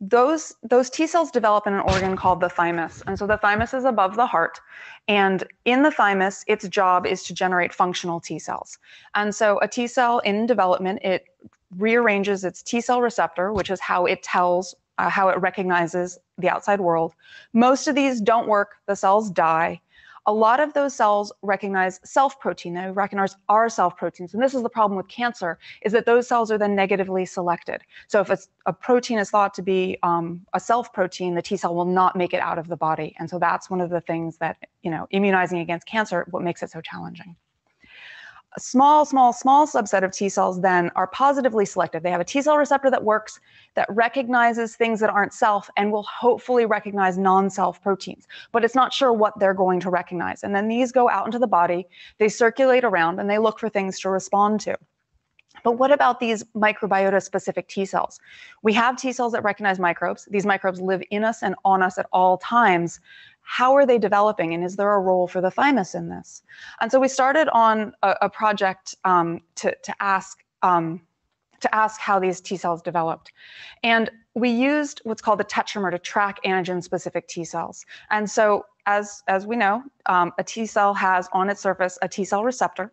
those, those T cells develop in an organ called the thymus. And so the thymus is above the heart. And in the thymus, its job is to generate functional T cells. And so a T cell in development, it rearranges its T cell receptor, which is how it tells uh, how it recognizes the outside world. Most of these don't work. The cells die. A lot of those cells recognize self-protein. They recognize our self-proteins. And this is the problem with cancer, is that those cells are then negatively selected. So if it's, a protein is thought to be um, a self-protein, the T cell will not make it out of the body. And so that's one of the things that, you know, immunizing against cancer, what makes it so challenging. A small, small, small subset of T cells then are positively selective. They have a T cell receptor that works, that recognizes things that aren't self, and will hopefully recognize non-self proteins. But it's not sure what they're going to recognize. And then these go out into the body, they circulate around, and they look for things to respond to. But what about these microbiota-specific T cells? We have T cells that recognize microbes. These microbes live in us and on us at all times. How are they developing, and is there a role for the thymus in this? And so we started on a, a project um, to, to, ask, um, to ask how these T cells developed. And we used what's called the tetramer to track antigen-specific T cells. And so as, as we know, um, a T cell has on its surface a T cell receptor.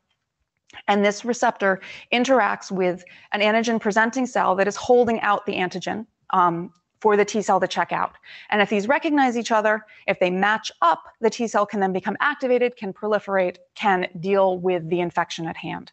And this receptor interacts with an antigen-presenting cell that is holding out the antigen um, for the T cell to check out. And if these recognize each other, if they match up, the T cell can then become activated, can proliferate, can deal with the infection at hand.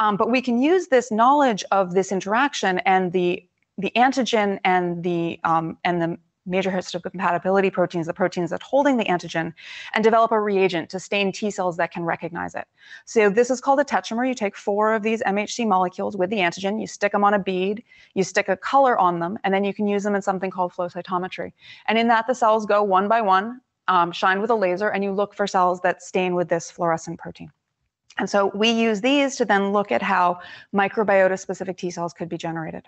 Um, but we can use this knowledge of this interaction and the, the antigen and the, um, and the major histocompatibility proteins, the proteins that are holding the antigen, and develop a reagent to stain T cells that can recognize it. So this is called a tetramer. You take four of these M H C molecules with the antigen, you stick them on a bead, you stick a color on them, and then you can use them in something called flow cytometry. And in that, the cells go one by one, um, shine with a laser, and you look for cells that stain with this fluorescent protein. And so we use these to then look at how microbiota-specific T cells could be generated.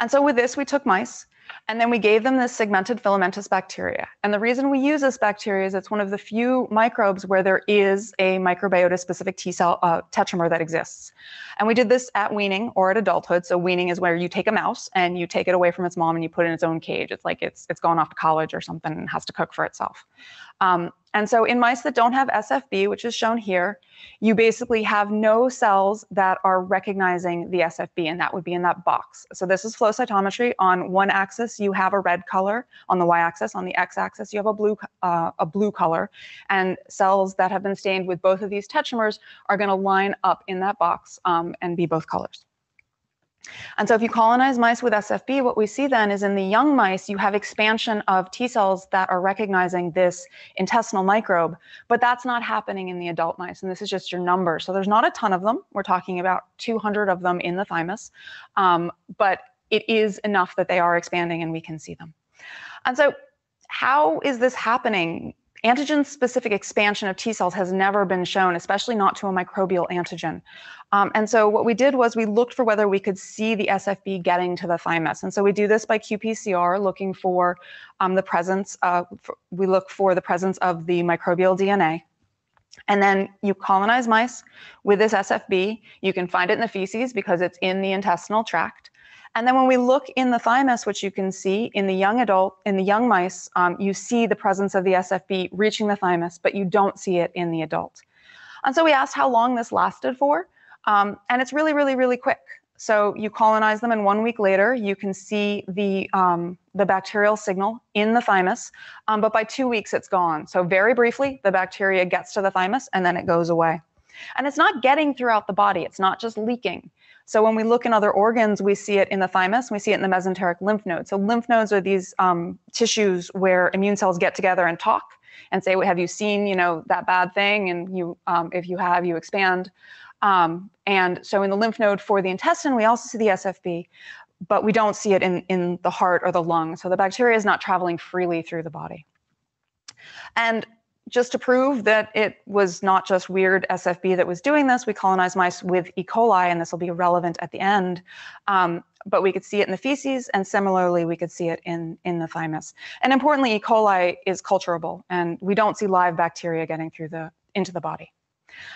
And so with this, we took mice, and then we gave them this segmented filamentous bacteria. And the reason we use this bacteria is it's one of the few microbes where there is a microbiota-specific T cell uh, tetramer that exists. And we did this at weaning or at adulthood. So weaning is where you take a mouse and you take it away from its mom and you put it in its own cage. It's like it's, it's gone off to college or something and has to cook for itself. Um, and so in mice that don't have S F B, which is shown here, you basically have no cells that are recognizing the S F B, and that would be in that box. So this is flow cytometry. On one axis, you have a red color. On the y-axis, on the x-axis, you have a blue, uh, a blue color. And cells that have been stained with both of these tetramers are going to line up in that box um, and be both colors. And so if you colonize mice with S F B, what we see then is in the young mice, you have expansion of T cells that are recognizing this intestinal microbe, but that's not happening in the adult mice. And this is just your number. So there's not a ton of them. We're talking about two hundred of them in the thymus, um, but it is enough that they are expanding and we can see them. And so how is this happening? Antigen-specific expansion of T cells has never been shown, especially not to a microbial antigen. Um, and so what we did was we looked for whether we could see the S F B getting to the thymus. And so we do this by Q P C R, looking for um, the presence of, for, we look for the presence of the microbial D N A. And then you colonize mice with this S F B. You can find it in the feces because it's in the intestinal tract. And then when we look in the thymus, which you can see in the young adult, in the young mice, um, you see the presence of the S F B reaching the thymus, but you don't see it in the adult. And so we asked how long this lasted for, um, and it's really, really, really quick. So you colonize them, and one week later, you can see the, um, the bacterial signal in the thymus, um, but by two weeks, it's gone. So very briefly, the bacteria gets to the thymus, and then it goes away. And it's not getting throughout the body. It's not just leaking. So when we look in other organs, we see it in the thymus, we see it in the mesenteric lymph nodes. So lymph nodes are these um, tissues where immune cells get together and talk and say, well, have you seen, you know, that bad thing? And you, um, if you have, you expand. Um, and so in the lymph node for the intestine, we also see the S F B, but we don't see it in, in the heart or the lung. So the bacteria is not traveling freely through the body. And just to prove that it was not just weird S F B that was doing this, we colonized mice with E. coli, and this will be relevant at the end. Um, but we could see it in the feces, and similarly, we could see it in, in the thymus. And importantly, E. coli is culturable, and we don't see live bacteria getting through the into the body.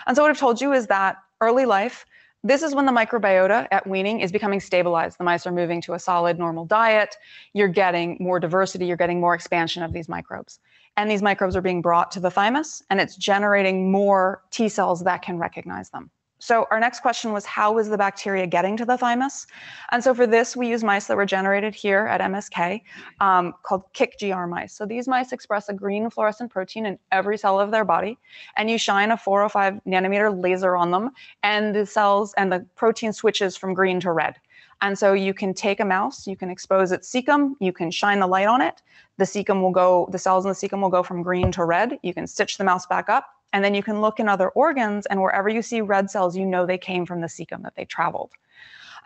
And so what I've told you is that early life, this is when the microbiota at weaning is becoming stabilized. The mice are moving to a solid, normal diet. You're getting more diversity. You're getting more expansion of these microbes. And these microbes are being brought to the thymus, and it's generating more T cells that can recognize them. So our next question was, how is the bacteria getting to the thymus? And so for this, we use mice that were generated here at M S K um, called K I C G R mice. So these mice express a green fluorescent protein in every cell of their body, and you shine a four oh five nanometer laser on them, and the cells and the protein switches from green to red. And so you can take a mouse, you can expose its cecum, you can shine the light on it. The cecum will go, the cells in the cecum will go from green to red. You can stitch the mouse back up, and then you can look in other organs, and wherever you see red cells, you know they came from the cecum, that they traveled.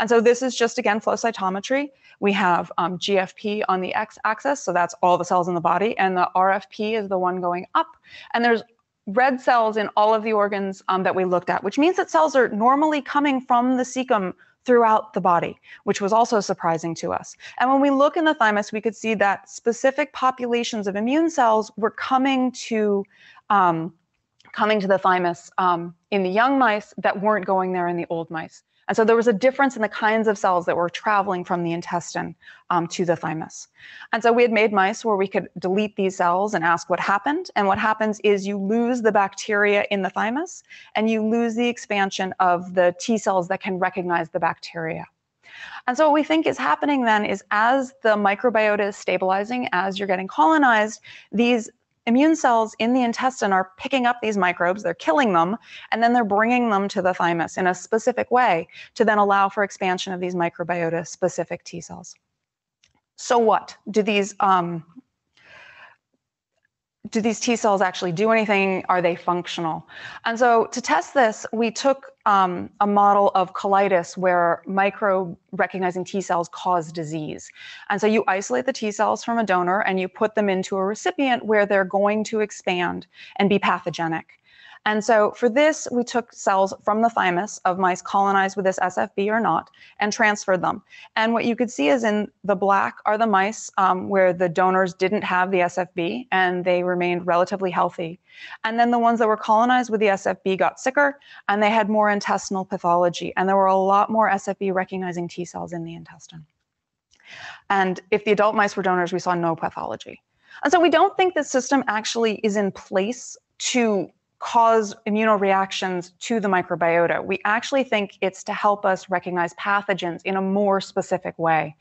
And so this is just, again, flow cytometry. We have um, G F P on the x-axis, so that's all the cells in the body, and the R F P is the one going up. And there's red cells in all of the organs um, that we looked at, which means that cells are normally coming from the cecum throughout the body, which was also surprising to us. And when we look in the thymus, we could see that specific populations of immune cells were coming to, um, coming to the thymus um, in the young mice that weren't going there in the old mice. And so there was a difference in the kinds of cells that were traveling from the intestine um, to the thymus. And so we had made mice where we could delete these cells and ask what happened. And what happens is you lose the bacteria in the thymus, and you lose the expansion of the T cells that can recognize the bacteria. And so what we think is happening then is, as the microbiota is stabilizing, as you're getting colonized, these immune cells in the intestine are picking up these microbes, they're killing them, and then they're bringing them to the thymus in a specific way to then allow for expansion of these microbiota-specific T cells. So what? Do these, um, do these T cells actually do anything? Are they functional? And so to test this, we took um, a model of colitis where microbe-recognizing T cells cause disease. And so you isolate the T cells from a donor, and you put them into a recipient where they're going to expand and be pathogenic. And so for this, we took cells from the thymus of mice colonized with this S F B or not and transferred them. And what you could see is in the black are the mice um, where the donors didn't have the S F B and they remained relatively healthy. And then the ones that were colonized with the S F B got sicker and they had more intestinal pathology. And there were a lot more S F B recognizing T cells in the intestine. And if the adult mice were donors, we saw no pathology. And so we don't think the system actually is in place to cause immunoreactions to the microbiota. We actually think it's to help us recognize pathogens in a more specific way.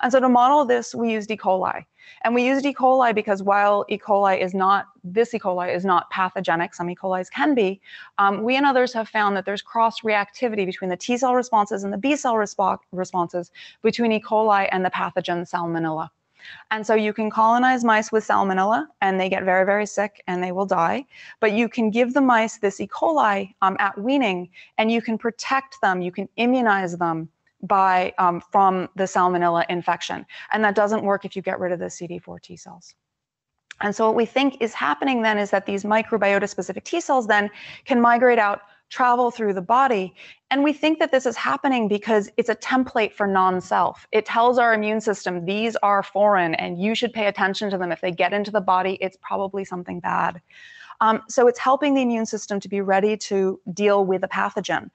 And so to model this, we used E. coli. And we used E. coli because while E. coli is not, this E. coli is not pathogenic, some E. colis can be, um, we and others have found that there's cross-reactivity between the T cell responses and the B cell resp responses between E. coli and the pathogen Salmonella. And so you can colonize mice with Salmonella and they get very, very sick and they will die. But you can give the mice this E. coli um, at weaning and you can protect them, you can immunize them by um, from the Salmonella infection. And that doesn't work if you get rid of the C D four T cells. And so what we think is happening then is that these microbiota-specific T cells then can migrate out, travel through the body. And we think that this is happening because it's a template for non-self. It tells our immune system, these are foreign and you should pay attention to them. If they get into the body, it's probably something bad. Um, so it's helping the immune system to be ready to deal with a pathogen.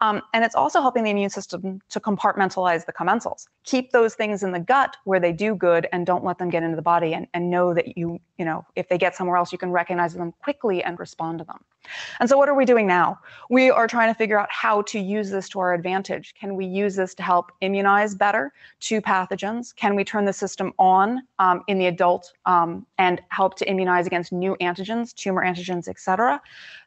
Um, and it's also helping the immune system to compartmentalize the commensals. Keep those things in the gut where they do good and don't let them get into the body, and, and know that you, you know, if they get somewhere else, you can recognize them quickly and respond to them. And so what are we doing now? We are trying to figure out how to use this to our advantage. Can we use this to help immunize better to pathogens? Can we turn the system on um, in the adult um, and help to immunize against new antigens, tumor antigens, et cetera?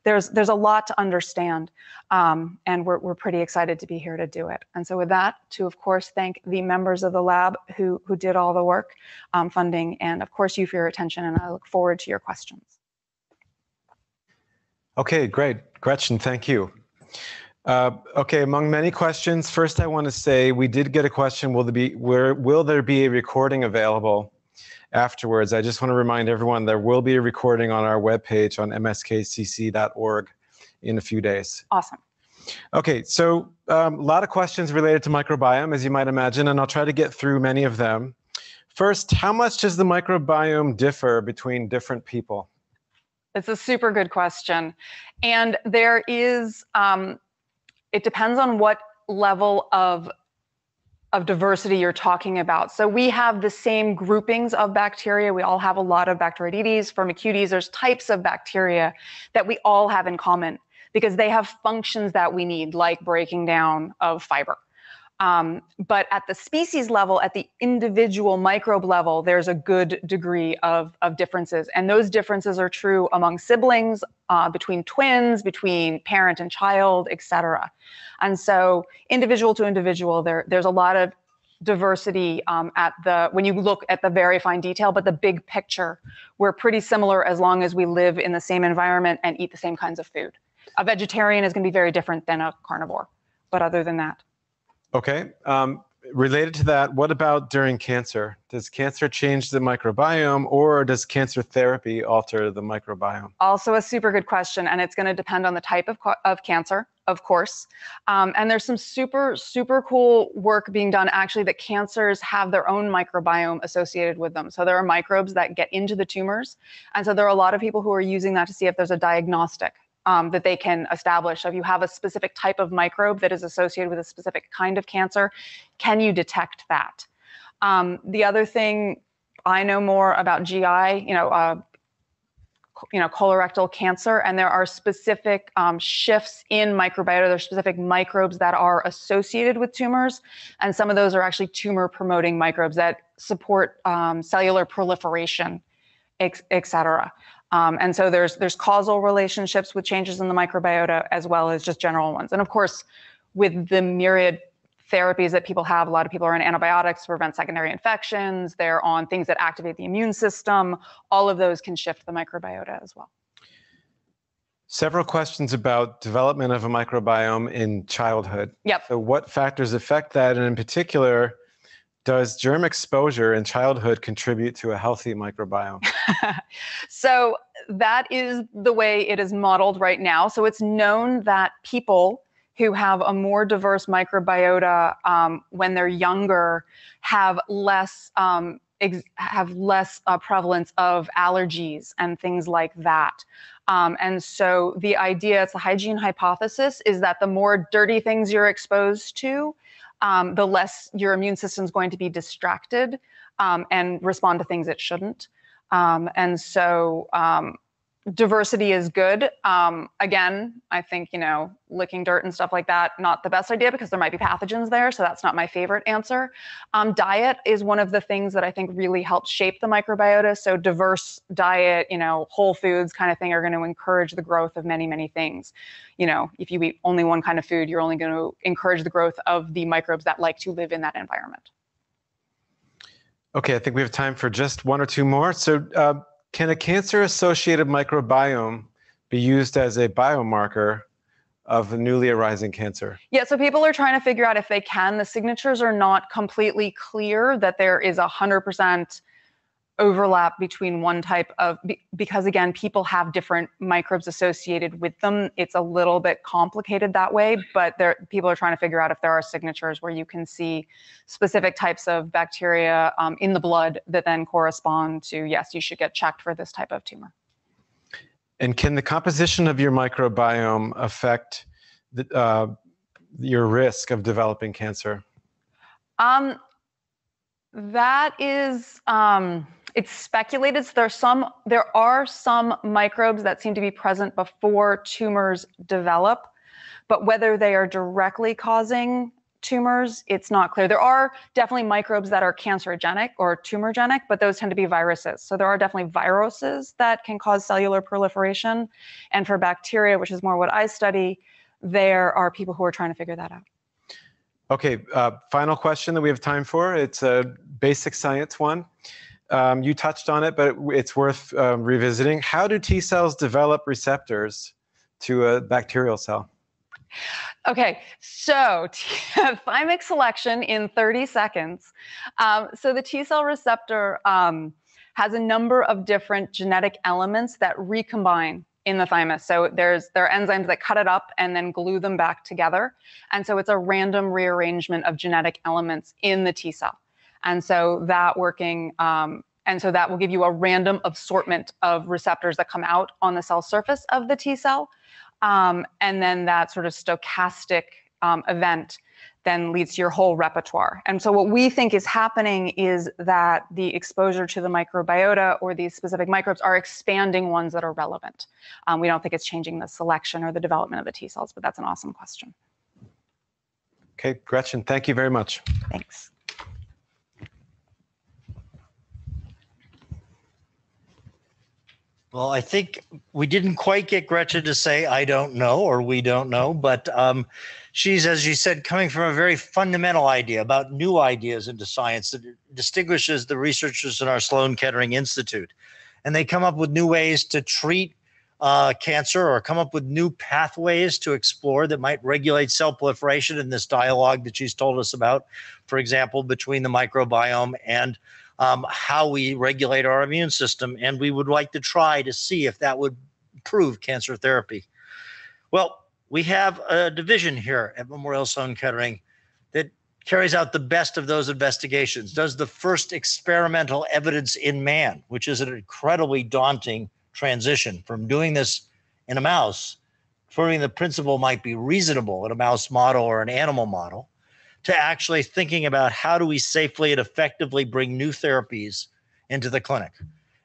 There's, there's a lot to understand, um, and we're, we're pretty excited to be here to do it. And so with that, to of course thank the members of the lab who, who did all the work, um, funding, and of course you for your attention, and I look forward to your questions. Okay, great. Gretchen, thank you. Uh, okay, among many questions, first I want to say we did get a question, will there be, where, will there be a recording available afterwards? I just want to remind everyone there will be a recording on our webpage on m s k c c dot org in a few days. Awesome. Okay, so um, a lot of questions related to microbiome, as you might imagine, and I'll try to get through many of them. First, how much does the microbiome differ between different people? It's a super good question. And there is, um, it depends on what level of, of diversity you're talking about. So we have the same groupings of bacteria. We all have a lot of Bacteroides, Firmicutes. There's types of bacteria that we all have in common because they have functions that we need, like breaking down of fiber. Um, but at the species level, at the individual microbe level, there's a good degree of, of differences. And those differences are true among siblings, uh, between twins, between parent and child, et cetera. And so individual to individual, there, there's a lot of diversity um, at the, when you look at the very fine detail, but the big picture, we're pretty similar as long as we live in the same environment and eat the same kinds of food. A vegetarian is going to be very different than a carnivore, but other than that. Okay. Um, related to that, what about during cancer? Does cancer change the microbiome, or does cancer therapy alter the microbiome? Also a super good question, and it's going to depend on the type of, of cancer, of course. Um, and there's some super, super cool work being done, actually, that cancers have their own microbiome associated with them. So there are microbes that get into the tumors. And so there are a lot of people who are using that to see if there's a diagnostic Um, that they can establish. So if you have a specific type of microbe that is associated with a specific kind of cancer, can you detect that? Um, the other thing I know more about G I, you know, uh, you know, colorectal cancer, and there are specific um, shifts in microbiota. There's specific microbes that are associated with tumors, and some of those are actually tumor-promoting microbes that support um, cellular proliferation, et cetera. Um, and so there's there's causal relationships with changes in the microbiota, as well as just general ones. And of course, with the myriad therapies that people have, a lot of people are on antibiotics to prevent secondary infections. They're on things that activate the immune system. All of those can shift the microbiota as well. Several questions about development of a microbiome in childhood. Yep. So what factors affect that? And in particular, does germ exposure in childhood contribute to a healthy microbiome? So that is the way it is modeled right now. So it's known that people who have a more diverse microbiota um, when they're younger have less um, ex have less uh, prevalence of allergies and things like that. Um, and so the idea, it's the hygiene hypothesis, is that the more dirty things you're exposed to, Um, the less your immune system is going to be distracted um, and respond to things it shouldn't. Um, and so um, diversity is good. Um, again, I think, you know, licking dirt and stuff like that, not the best idea because there might be pathogens there. So that's not my favorite answer. Um, diet is one of the things that I think really helps shape the microbiota. So diverse diet, you know, whole foods kind of thing are going to encourage the growth of many, many things. You know, if you eat only one kind of food, you're only going to encourage the growth of the microbes that like to live in that environment. Okay, I think we have time for just one or two more. So. Uh... Can a cancer-associated microbiome be used as a biomarker of a newly arising cancer? Yeah, so people are trying to figure out if they can. The signatures are not completely clear that there is one hundred percent overlap between one type of, because again, people have different microbes associated with them. It's a little bit complicated that way, but there, people are trying to figure out if there are signatures where you can see specific types of bacteria um, in the blood that then correspond to, yes, you should get checked for this type of tumor. And can the composition of your microbiome affect the, uh, your risk of developing cancer? Um, that is, um, it's speculated. So there are some, there are some microbes that seem to be present before tumors develop, but whether they are directly causing tumors, it's not clear. There are definitely microbes that are cancerogenic or tumorigenic, but those tend to be viruses. So there are definitely viruses that can cause cellular proliferation. And for bacteria, which is more what I study, there are people who are trying to figure that out. Okay, uh, final question that we have time for. It's a basic science one. Um, you touched on it, but it's worth um, revisiting. How do T cells develop receptors to a bacterial cell? Okay, so thymic selection in thirty seconds. Um, so the T cell receptor um, has a number of different genetic elements that recombine in the thymus. So there's, there are enzymes that cut it up and then glue them back together. And so it's a random rearrangement of genetic elements in the T cell. And so that working, um, and so that will give you a random assortment of receptors that come out on the cell surface of the T cell. Um, and then that sort of stochastic um, event then leads to your whole repertoire. And so what we think is happening is that the exposure to the microbiota or these specific microbes are expanding ones that are relevant. Um, we don't think it's changing the selection or the development of the T cells, but that's an awesome question. Okay, Gretchen, thank you very much. Thanks. Well, I think we didn't quite get Gretchen to say, I don't know, or we don't know, but um, she's, as you said, coming from a very fundamental idea about new ideas into science that distinguishes the researchers in our Sloan Kettering Institute. And they come up with new ways to treat uh, cancer or come up with new pathways to explore that might regulate cell proliferation in this dialogue that she's told us about, for example, between the microbiome and Um, how we regulate our immune system, and we would like to try to see if that would improve cancer therapy. Well, we have a division here at Memorial Sloan Kettering that carries out the best of those investigations, does the first experimental evidence in man, which is an incredibly daunting transition from doing this in a mouse, proving the principle might be reasonable in a mouse model or an animal model, to actually thinking about how do we safely and effectively bring new therapies into the clinic.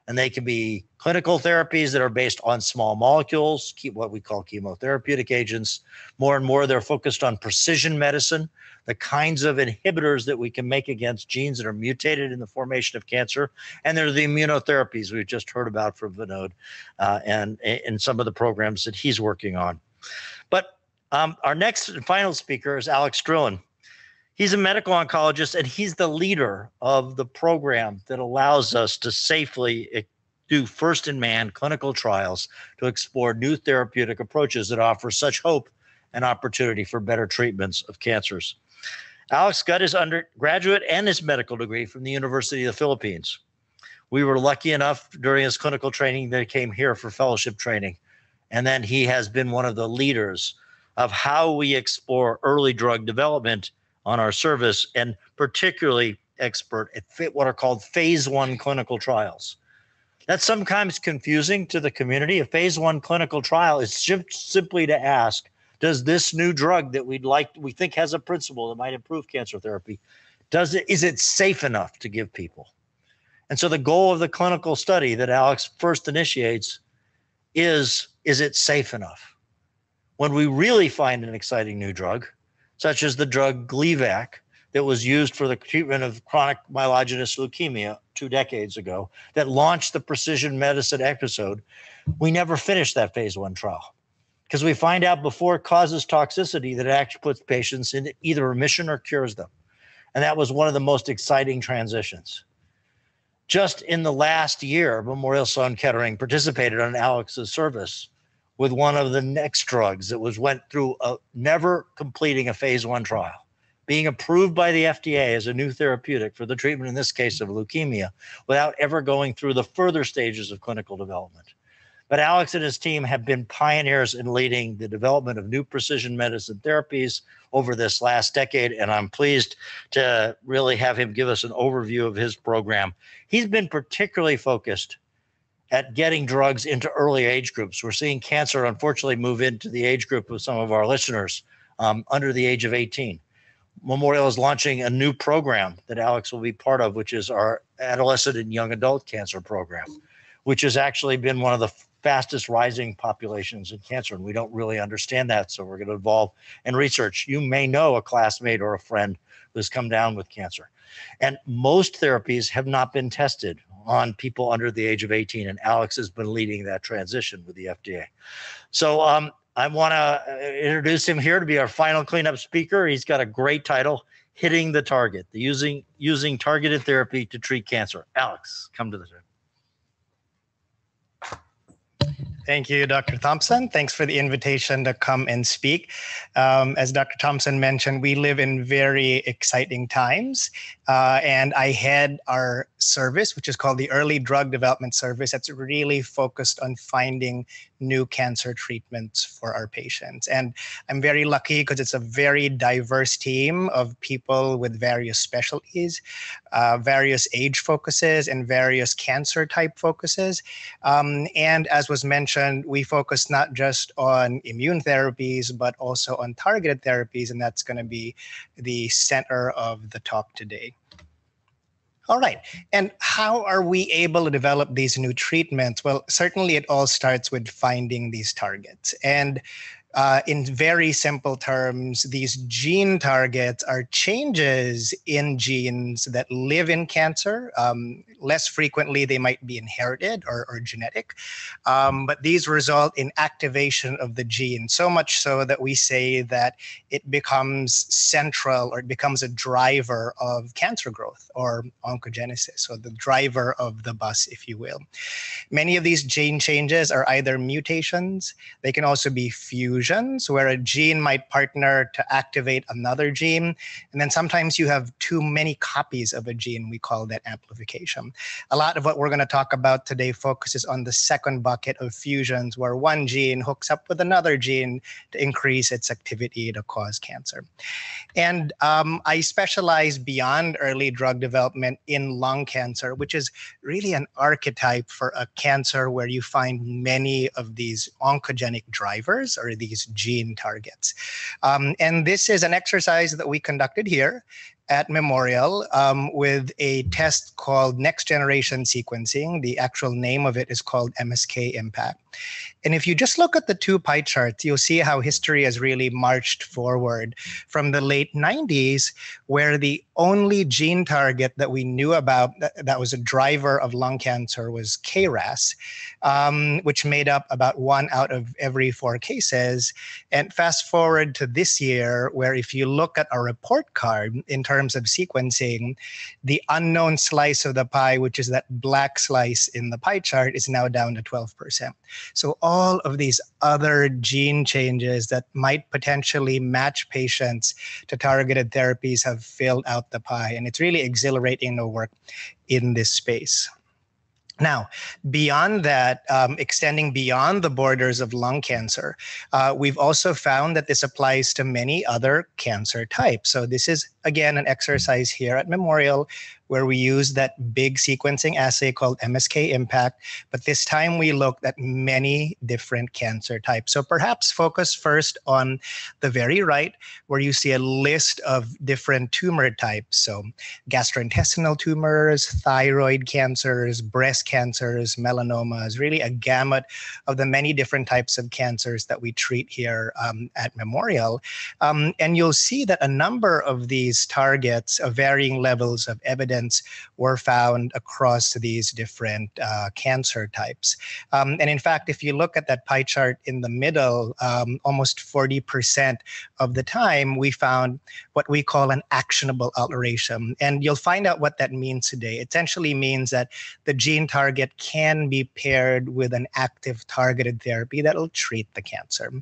And they can be clinical therapies that are based on small molecules, keep what we call chemotherapeutic agents. More and more, they're focused on precision medicine, the kinds of inhibitors that we can make against genes that are mutated in the formation of cancer. And there are the immunotherapies we've just heard about from Vinod uh, and, and some of the programs that he's working on. But um, our next and final speaker is Alex Drilon. He's a medical oncologist, and he's the leader of the program that allows us to safely do first-in-man clinical trials to explore new therapeutic approaches that offer such hope and opportunity for better treatments of cancers. Alex got his undergraduate and his medical degree from the University of the Philippines. We were lucky enough during his clinical training that he came here for fellowship training, and then he has been one of the leaders of how we explore early drug development on our service, and particularly expert at what are called phase one clinical trials. That's sometimes confusing to the community. A phase one clinical trial is simply to ask, does this new drug that we'd like, we think has a principle that might improve cancer therapy, does it, is it safe enough to give people? And so the goal of the clinical study that Alex first initiates is, is it safe enough? When we really find an exciting new drug, such as the drug Gleevec that was used for the treatment of chronic myelogenous leukemia two decades ago, that launched the precision medicine episode, we never finished that phase one trial because we find out before it causes toxicity that it actually puts patients in either remission or cures them. And that was one of the most exciting transitions. Just in the last year, Memorial Sloan Kettering participated on Alex's service with one of the next drugs that was went through a, never completing a phase one trial, being approved by the F D A as a new therapeutic for the treatment, in this case, of leukemia, without ever going through the further stages of clinical development. But Alex and his team have been pioneers in leading the development of new precision medicine therapies over this last decade, and I'm pleased to really have him give us an overview of his program. He's been particularly focused at getting drugs into early age groups. We're seeing cancer, unfortunately, move into the age group of some of our listeners um, under the age of eighteen. Memorial is launching a new program that Alex will be part of, which is our adolescent and young adult cancer program, which has actually been one of the fastest rising populations in cancer. And we don't really understand that. So we're going to evolve and research. You may know a classmate or a friend who's come down with cancer. And most therapies have not been tested on people under the age of eighteen. And Alex has been leading that transition with the F D A. So, um, I want to introduce him here to be our final cleanup speaker. He's got a great title, Hitting the Target, the using, using targeted therapy to treat cancer. Alex, come to the table. Thank you, Doctor Thompson. Thanks for the invitation to come and speak. Um, as Doctor Thompson mentioned, we live in very exciting times. Uh, and I head our service, which is called the Early Drug Development Service, that's really focused on finding new cancer treatments for our patients. And I'm very lucky because it's a very diverse team of people with various specialties, uh, various age focuses, and various cancer type focuses. Um, and as was mentioned, we focus not just on immune therapies, but also on targeted therapies. And that's going to be the center of the talk today. All right. And how are we able to develop these new treatments? Well, certainly it all starts with finding these targets. And uh, in very simple terms, these gene targets are changes in genes that live in cancer. Um, less frequently, they might be inherited or, or genetic. Um, but these result in activation of the gene, so much so that we say that it becomes central, or it becomes a driver of cancer growth or oncogenesis, or the driver of the bus, if you will. Many of these gene changes are either mutations. They can also be fusions, where a gene might partner to activate another gene. And then sometimes you have too many copies of a gene. We call that amplification. A lot of what we're going to talk about today focuses on the second bucket of fusions, where one gene hooks up with another gene to increase its activity to cause cancer. And um, I specialize beyond early drug development in lung cancer, which is really an archetype for a cancer where you find many of these oncogenic drivers, or these these gene targets. Um, and this is an exercise that we conducted here at Memorial um, with a test called Next Generation Sequencing. The actual name of it is called M S K Impact. And if you just look at the two pie charts, you'll see how history has really marched forward from the late nineties, where the only gene target that we knew about that, that was a driver of lung cancer was K R A S, um, which made up about one out of every four cases. And fast forward to this year, where if you look at our report card in terms of sequencing, the unknown slice of the pie, which is that black slice in the pie chart, is now down to twelve percent. So all of these other gene changes that might potentially match patients to targeted therapies have filled out the pie. And it's really exhilarating to work in this space. Now, beyond that, um, extending beyond the borders of lung cancer, uh, we've also found that this applies to many other cancer types. So this is, again, an exercise here at Memorial where we used that big sequencing assay called M S K Impact. But this time we looked at many different cancer types. So perhaps focus first on the very right, where you see a list of different tumor types. So gastrointestinal tumors, thyroid cancers, breast cancers, melanomas, really a gamut of the many different types of cancers that we treat here um, at Memorial. Um, and you'll see that a number of these targets of varying levels of evidence were found across these different uh, cancer types. Um, and in fact, if you look at that pie chart in the middle, um, almost forty percent of the time we found what we call an actionable alteration. And you'll find out what that means today. It essentially means that the gene target can be paired with an active targeted therapy that'll treat the cancer.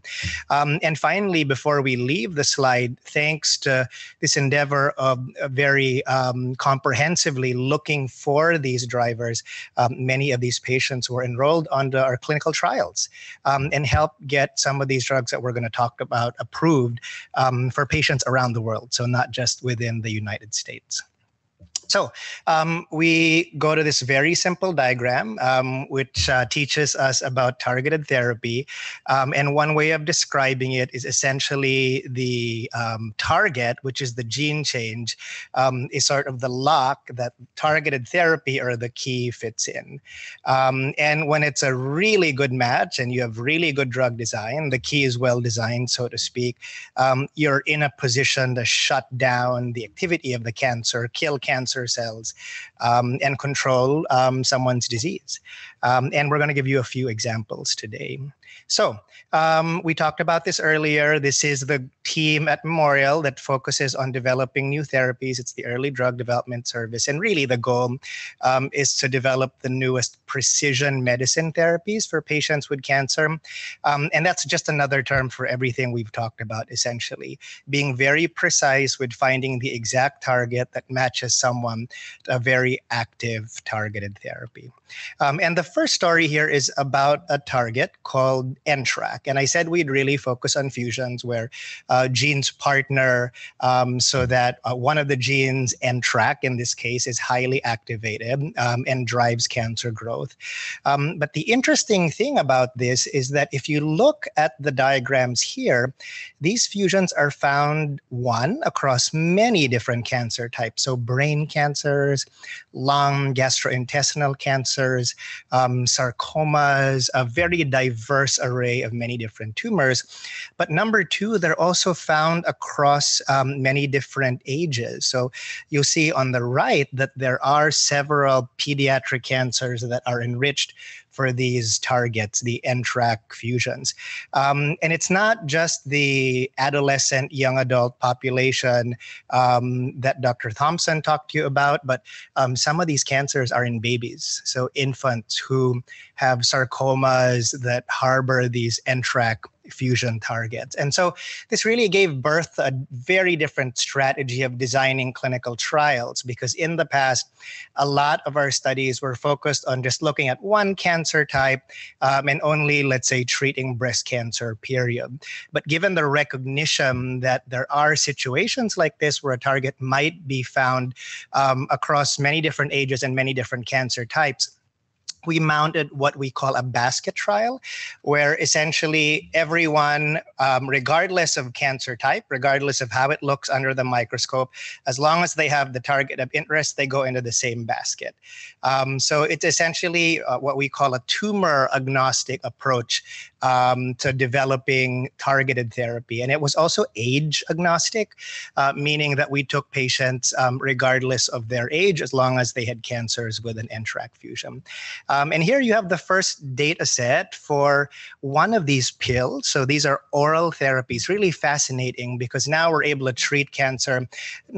Um, and finally, before we leave the slide, thanks to this endeavor of very um, comprehensively looking for these drivers, um, many of these patients were enrolled onto our clinical trials um, and helped get some of these drugs that we're going to talk about approved um, for patients around the world, so not just within the United States. So um, we go to this very simple diagram, um, which uh, teaches us about targeted therapy. Um, and one way of describing it is essentially the um, target, which is the gene change, um, is sort of the lock that targeted therapy or the key fits in. Um, and when it's a really good match and you have really good drug design, the key is well designed, so to speak, um, you're in a position to shut down the activity of the cancer, kill cancer cells um, and control um, someone's disease. Um, and we're going to give you a few examples today. So um, we talked about this earlier. This is the team at Memorial that focuses on developing new therapies. It's the Early Drug Development Service. And really the goal um, is to develop the newest precision medicine therapies for patients with cancer. Um, and that's just another term for everything we've talked about, essentially. Being very precise with finding the exact target that matches someone to a very active targeted therapy. Um, and the first story here is about a target called N T R K. And I said we'd really focus on fusions where uh, genes partner um, so that uh, one of the genes, N T R K in this case, is highly activated um, and drives cancer growth. Um, but the interesting thing about this is that if you look at the diagrams here, these fusions are found, one, across many different cancer types. So brain cancers, lung, gastrointestinal cancers, Um, sarcomas, a very diverse array of many different tumors. But number two, they're also found across um, many different ages. So you'll see on the right that there are several pediatric cancers that are enriched for these targets, the N T R K fusions. Um, and it's not just the adolescent, young adult population um, that Doctor Thompson talked to you about, but um, some of these cancers are in babies. So infants who have sarcomas that harbor these N T R K fusion targets. And so this really gave birth to a very different strategy of designing clinical trials, because in the past, a lot of our studies were focused on just looking at one cancer type um, and only, let's say, treating breast cancer, period. But given the recognition that there are situations like this where a target might be found um, across many different ages and many different cancer types, we mounted what we call a basket trial, where essentially everyone, um, regardless of cancer type, regardless of how it looks under the microscope, as long as they have the target of interest, they go into the same basket. Um, so it's essentially uh, what we call a tumor agnostic approach um, to developing targeted therapy. And it was also age agnostic, uh, meaning that we took patients um, regardless of their age, as long as they had cancers with an N T R K fusion. Um, and here you have the first data set for one of these pills. So these are oral therapies, really fascinating because now we're able to treat cancer,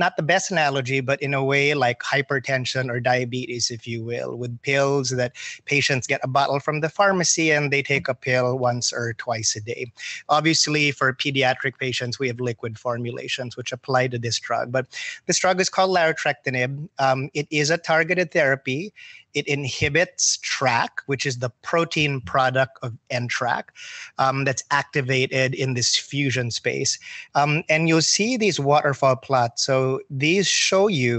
not the best analogy, but in a way like hypertension or diabetes, if you will, with pills that patients get a bottle from the pharmacy and they take a pill once or twice a day. Obviously, for pediatric patients, we have liquid formulations which apply to this drug. But this drug is called larotrectinib. Um, it is a targeted therapy. It inhibits T R A C, which is the protein product of N T R K um, that's activated in this fusion space. Um, and you'll see these waterfall plots. So these show you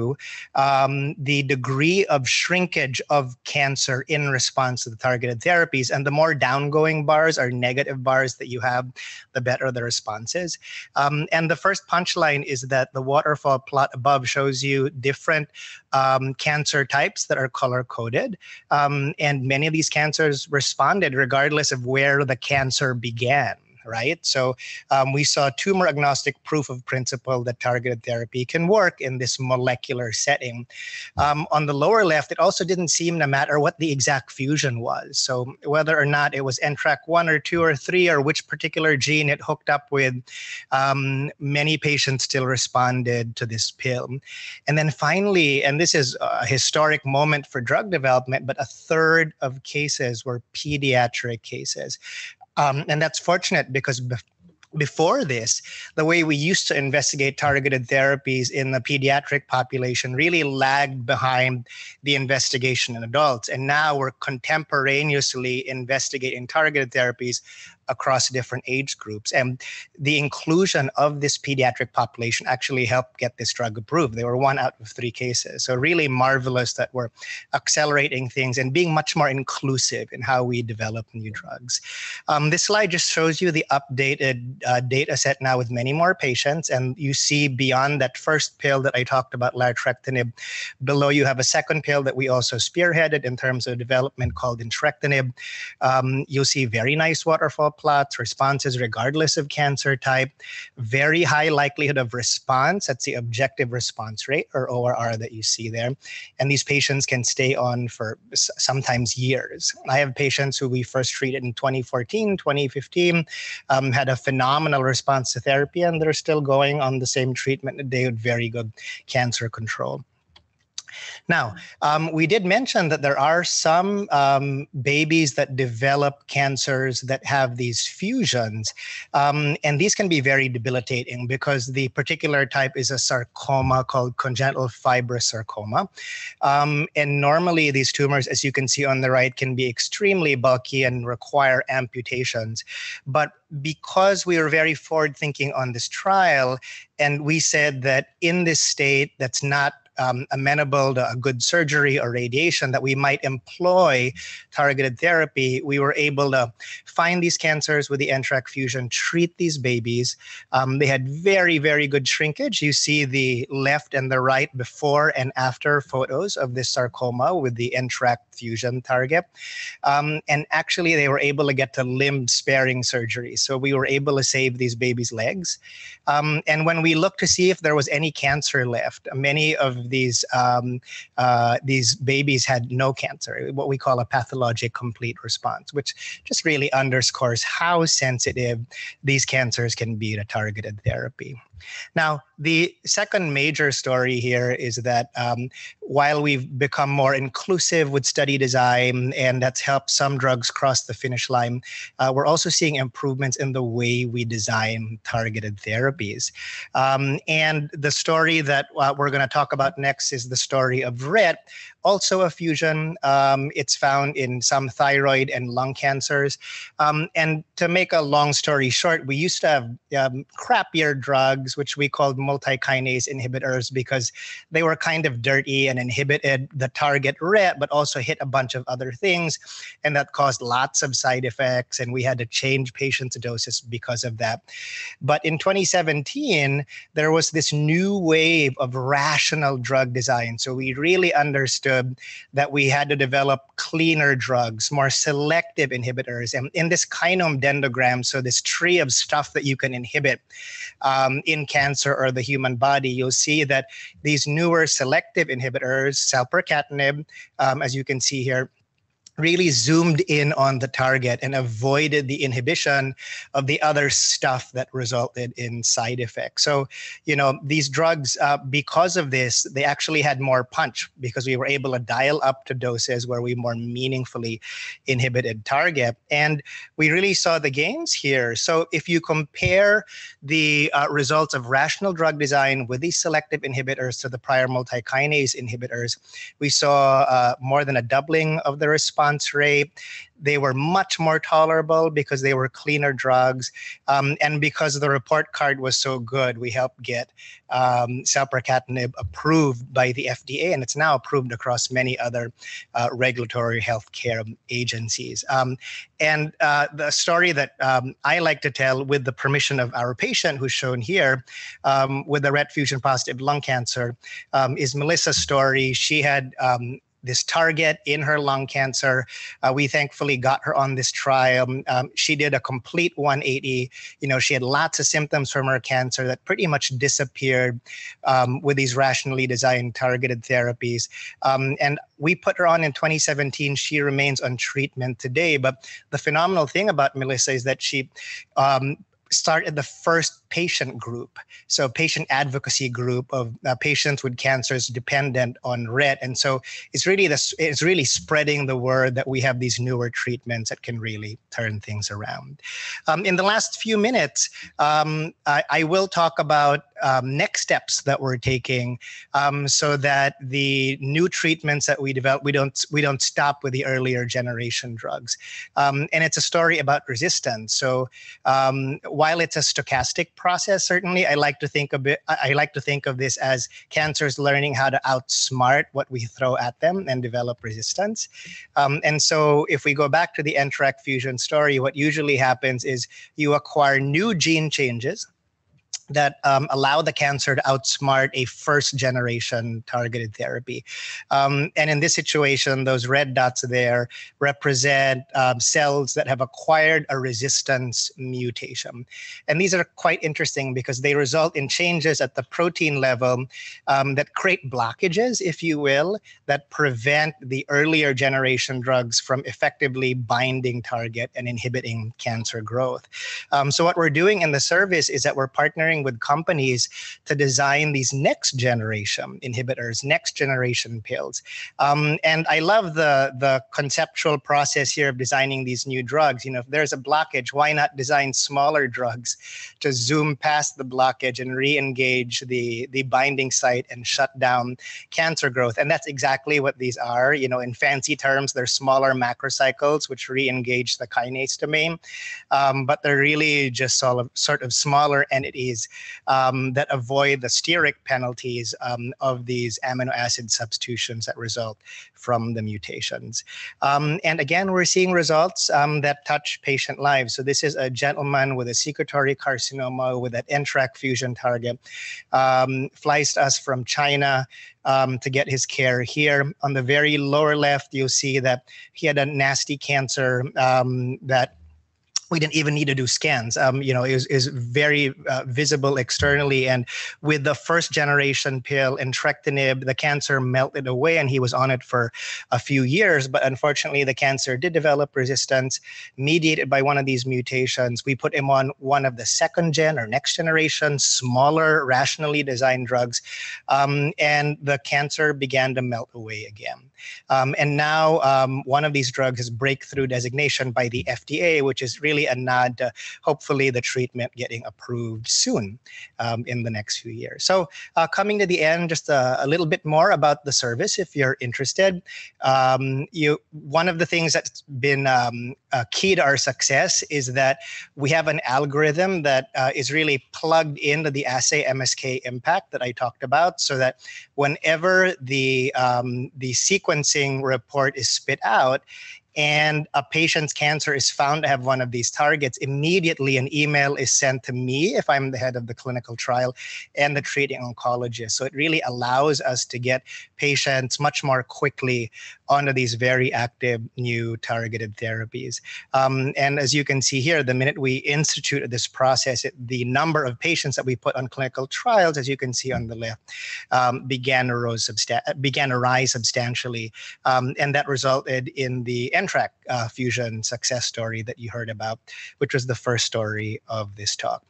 um, the degree of shrinkage of cancer in response to the targeted therapies. And the more downgoing bars are negative bars that you have, the better the response is. Um, and the first punchline is that the waterfall plot above shows you different um, cancer types that are color-coded. Um, and many of these cancers responded regardless of where the cancer began. Right? So um, we saw tumor agnostic proof of principle that targeted therapy can work in this molecular setting. Um, on the lower left, it also didn't seem to matter what the exact fusion was. So whether or not it was N T R K one or two or three or which particular gene it hooked up with, um, many patients still responded to this pill. And then finally, and this is a historic moment for drug development, but a third of cases were pediatric cases. Um, and that's fortunate because be before this, the way we used to investigate targeted therapies in the pediatric population really lagged behind the investigation in adults. And now we're contemporaneously investigating targeted therapies across different age groups. And the inclusion of this pediatric population actually helped get this drug approved. They were one out of three cases. So really marvelous that we're accelerating things and being much more inclusive in how we develop new drugs. Um, this slide just shows you the updated uh, data set now with many more patients. And you see beyond that first pill that I talked about, larotrectinib, below you have a second pill that we also spearheaded in terms of development called entrectinib. Um, you'll see very nice waterfall plots, responses regardless of cancer type, very high likelihood of response. That's the objective response rate or O R R that you see there. And these patients can stay on for sometimes years. I have patients who we first treated in twenty fourteen, twenty fifteen, um, had a phenomenal response to therapy, and they're still going on the same treatment today with very good cancer control. Now, um, we did mention that there are some um, babies that develop cancers that have these fusions, um, and these can be very debilitating because the particular type is a sarcoma called congenital fibrous sarcoma. Um, and normally these tumors, as you can see on the right, can be extremely bulky and require amputations. But because we were very forward thinking on this trial, and we said that in this state that's not Um, amenable to a good surgery or radiation, that we might employ targeted therapy, we were able to find these cancers with the N T R K fusion, treat these babies. Um, they had very, very good shrinkage. You see the left and the right before and after photos of this sarcoma with the N T R K fusion target. Um, and actually, they were able to get to limb-sparing surgery. So we were able to save these babies' legs. Um, and when we looked to see if there was any cancer left, many of These um, uh, these babies had no cancer, what we call a pathologic complete response, which just really underscores how sensitive these cancers can be to targeted therapy. Now, the second major story here is that um, while we've become more inclusive with study design, and that's helped some drugs cross the finish line, uh, we're also seeing improvements in the way we design targeted therapies. Um, and the story that uh, we're going to talk about next is the story of R E T, also a fusion. Um, it's found in some thyroid and lung cancers. Um, and to make a long story short, we used to have um, crappier drugs, which we called multikinase inhibitors, because they were kind of dirty and inhibited the target R E T, but also hit a bunch of other things. And that caused lots of side effects. And we had to change patients' doses because of that. But in twenty seventeen, there was this new wave of rational drug design. So we really understood that we had to develop cleaner drugs, more selective inhibitors. And in this kinome dendrogram, so this tree of stuff that you can inhibit um, in cancer or the human body, you'll see that these newer selective inhibitors, selpercatinib, um, as you can see here, really zoomed in on the target and avoided the inhibition of the other stuff that resulted in side effects. So, you know, these drugs, uh, because of this, they actually had more punch because we were able to dial up to doses where we more meaningfully inhibited target. And we really saw the gains here. So if you compare the uh, results of rational drug design with these selective inhibitors to the prior multikinase inhibitors, we saw uh, more than a doubling of the response rate. They were much more tolerable because they were cleaner drugs. Um, and because the report card was so good, we helped get um, selpercatinib approved by the F D A, and it's now approved across many other uh, regulatory healthcare agencies. Um, and uh, the story that um, I like to tell, with the permission of our patient who's shown here, um, with the R E T fusion positive lung cancer, um, is Melissa's story. She had um, this target in her lung cancer. Uh, we thankfully got her on this trial. Um, she did a complete one eighty. You know, she had lots of symptoms from her cancer that pretty much disappeared um, with these rationally designed targeted therapies. Um, and we put her on in twenty seventeen. She remains on treatment today. But the phenomenal thing about Melissa is that she um, started the first patient group, so patient advocacy group of uh, patients with cancers dependent on R E T. And so it's really this, it's really spreading the word that we have these newer treatments that can really turn things around. Um, in the last few minutes, um, I, I will talk about um, next steps that we're taking um, so that the new treatments that we develop, we don't we don't stop with the earlier generation drugs. Um, and it's a story about resistance. So um, while it's a stochastic process, certainly, I like to think a bit, I like to think of this as cancers learning how to outsmart what we throw at them and develop resistance. Um, and so if we go back to the N T R K fusion story, what usually happens is you acquire new gene changes that um, allow the cancer to outsmart a first-generation targeted therapy. Um, and in this situation, those red dots there represent um, cells that have acquired a resistance mutation. And these are quite interesting because they result in changes at the protein level um, that create blockages, if you will, that prevent the earlier generation drugs from effectively binding target and inhibiting cancer growth. Um, so what we're doing in the service is that we're partnering with companies to design these next generation inhibitors, next generation pills. Um, and I love the, the conceptual process here of designing these new drugs. You know, if there's a blockage, why not design smaller drugs to zoom past the blockage and re-engage the, the binding site and shut down cancer growth? And that's exactly what these are. You know, in fancy terms, they're smaller macrocycles which re-engage the kinase domain, um, but they're really just sort of, sort of smaller entities Um, that avoid the steric penalties um, of these amino acid substitutions that result from the mutations. Um, and again, we're seeing results um, that touch patient lives. So this is a gentleman with a secretory carcinoma with that N T R K fusion target, um, flies to us from China Um, to get his care here. On the very lower left, you'll see that he had a nasty cancer um, that we didn't even need to do scans. Um, you know, it was, it was very uh, visible externally. And with the first generation pill, entrectinib, the cancer melted away and he was on it for a few years. But unfortunately, the cancer did develop resistance mediated by one of these mutations. We put him on one of the second gen or next generation, smaller, rationally designed drugs. Um, and the cancer began to melt away again. Um, and now um, one of these drugs is breakthrough designation by the F D A, which is really a nod to hopefully the treatment getting approved soon um, in the next few years. So uh, coming to the end, just a, a little bit more about the service if you're interested. Um, you, one of the things that's been um, uh, key to our success is that we have an algorithm that uh, is really plugged into the assay M S K Impact that I talked about, so that whenever the, um, the sequencing report is spit out, and a patient's cancer is found to have one of these targets, immediately an email is sent to me if I'm the head of the clinical trial and the treating oncologist. So it really allows us to get patients much more quickly onto these very active new targeted therapies. Um, and as you can see here, the minute we instituted this process, it, the number of patients that we put on clinical trials, as you can see on the left, um, began, to rose began to rise substantially. Um, and that resulted in the Amtrak uh, fusion success story that you heard about, which was the first story of this talk.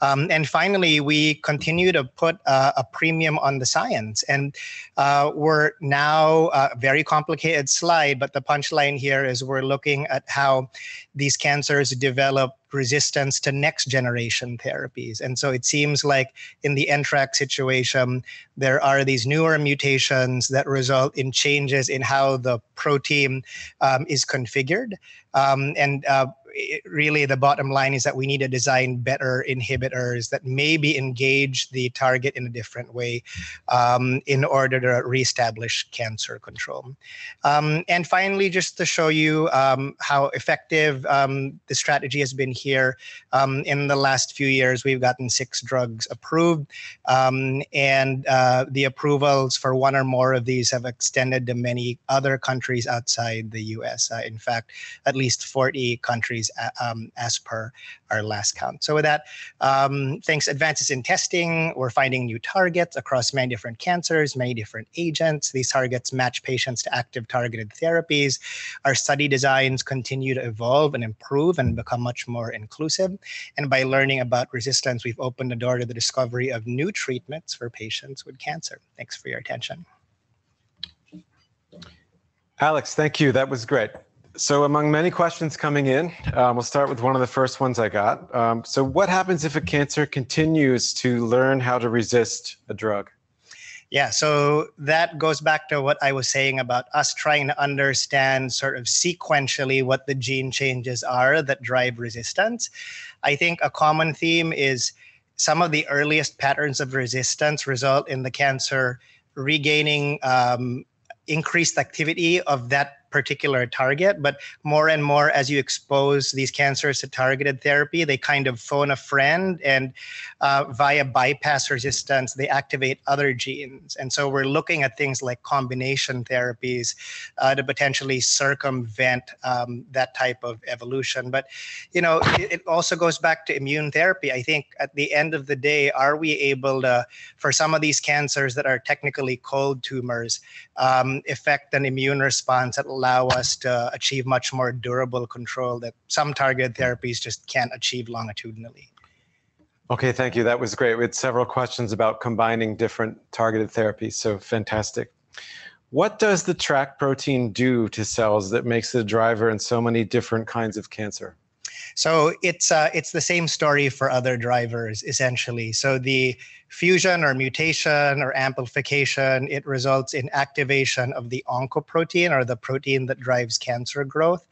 Um, and finally, we continue to put uh, a premium on the science. And uh, we're now, a uh, very complicated slide, but the punchline here is we're looking at how these cancers develop resistance to next generation therapies. And so it seems like in the N T R K situation, there are these newer mutations that result in changes in how the protein um, is configured. Um, and uh, it, really the bottom line is that we need to design better inhibitors that maybe engage the target in a different way um, in order to reestablish cancer control. Um, and finally, just to show you um, how effective um, the strategy has been here, um, in the last few years, we've gotten six drugs approved, um, and uh, the approvals for one or more of these have extended to many other countries outside the U S. Uh, in fact, at least forty countries um, as per our last count. So with that, um, thanks advances in testing, we're finding new targets across many different cancers, many different agents. These targets match patients to active targeted therapies. Our study designs continue to evolve and improve and become much more inclusive. And by learning about resistance, we've opened the door to the discovery of new treatments for patients with cancer. Thanks for your attention. Alex, thank you. That was great. So among many questions coming in, um, we'll start with one of the first ones I got. Um, so what happens if a cancer continues to learn how to resist a drug? Yeah, so that goes back to what I was saying about us trying to understand sort of sequentially what the gene changes are that drive resistance. I think a common theme is some of the earliest patterns of resistance result in the cancer regaining um, increased activity of that particular target, but more and more as you expose these cancers to targeted therapy, they kind of phone a friend, and uh, via bypass resistance, they activate other genes. And so we're looking at things like combination therapies uh, to potentially circumvent um, that type of evolution. But, you know, it, it also goes back to immune therapy. I think at the end of the day, are we able to, for some of these cancers that are technically cold tumors, um, affect an immune response that allow us to achieve much more durable control that some targeted therapies just can't achieve longitudinally? Okay, thank you. That was great. We had several questions about combining different targeted therapies, so fantastic. What does the T R A C protein do to cells that makes it a driver in so many different kinds of cancer? So it's uh, it's the same story for other drivers, essentially. So the fusion or mutation or amplification, it results in activation of the oncoprotein, or the protein that drives cancer growth.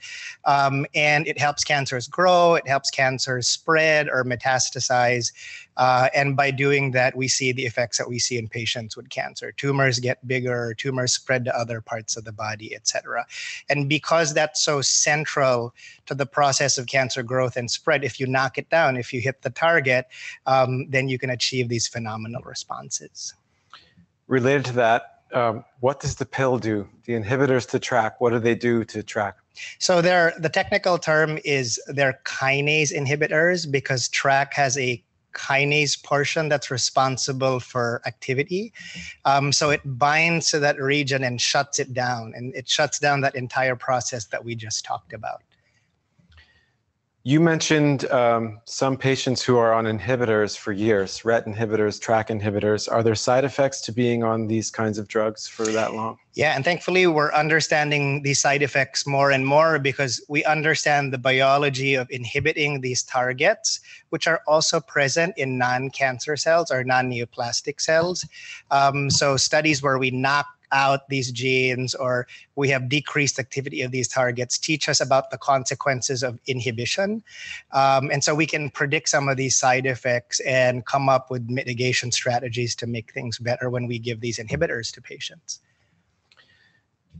Um, and it helps cancers grow, it helps cancers spread or metastasize. Uh, and by doing that, we see the effects that we see in patients with cancer. Tumors get bigger, tumors spread to other parts of the body, et cetera. And because that's so central to the process of cancer growth and spread, if you knock it down, if you hit the target, um, then you can achieve these phenomenal responses. Related to that, Um, what does the pill do? The inhibitors to T R A C, what do they do to T R A C? So they're, the technical term is they're kinase inhibitors, because T R A C has a kinase portion that's responsible for activity. Um, so it binds to that region and shuts it down, and it shuts down that entire process that we just talked about. You mentioned um, some patients who are on inhibitors for years, R E T inhibitors, T R A C inhibitors. Are there side effects to being on these kinds of drugs for that long? Yeah, and thankfully we're understanding these side effects more and more, because we understand the biology of inhibiting these targets, which are also present in non-cancer cells or non-neoplastic cells. Um, so studies where we knock out these genes, or we have decreased activity of these targets, teach us about the consequences of inhibition. Um, and so we can predict some of these side effects and come up with mitigation strategies to make things better when we give these inhibitors to patients.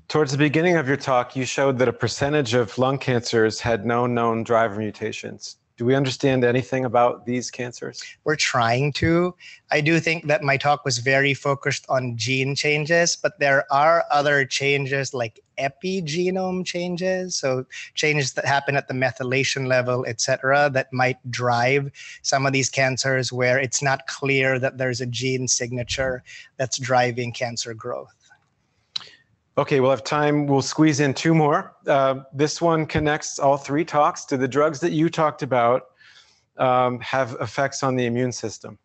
Towards the beginning of your talk, you showed that a percentage of lung cancers had no known driver mutations. Do we understand anything about these cancers? We're trying to. I do think that my talk was very focused on gene changes, but there are other changes like epigenome changes, so changes that happen at the methylation level, et cetera, that might drive some of these cancers where it's not clear that there's a gene signature that's driving cancer growth. Okay, we'll have time. We'll squeeze in two more. Uh, this one connects all three talks to the drugs that you talked about um, have effects on the immune system.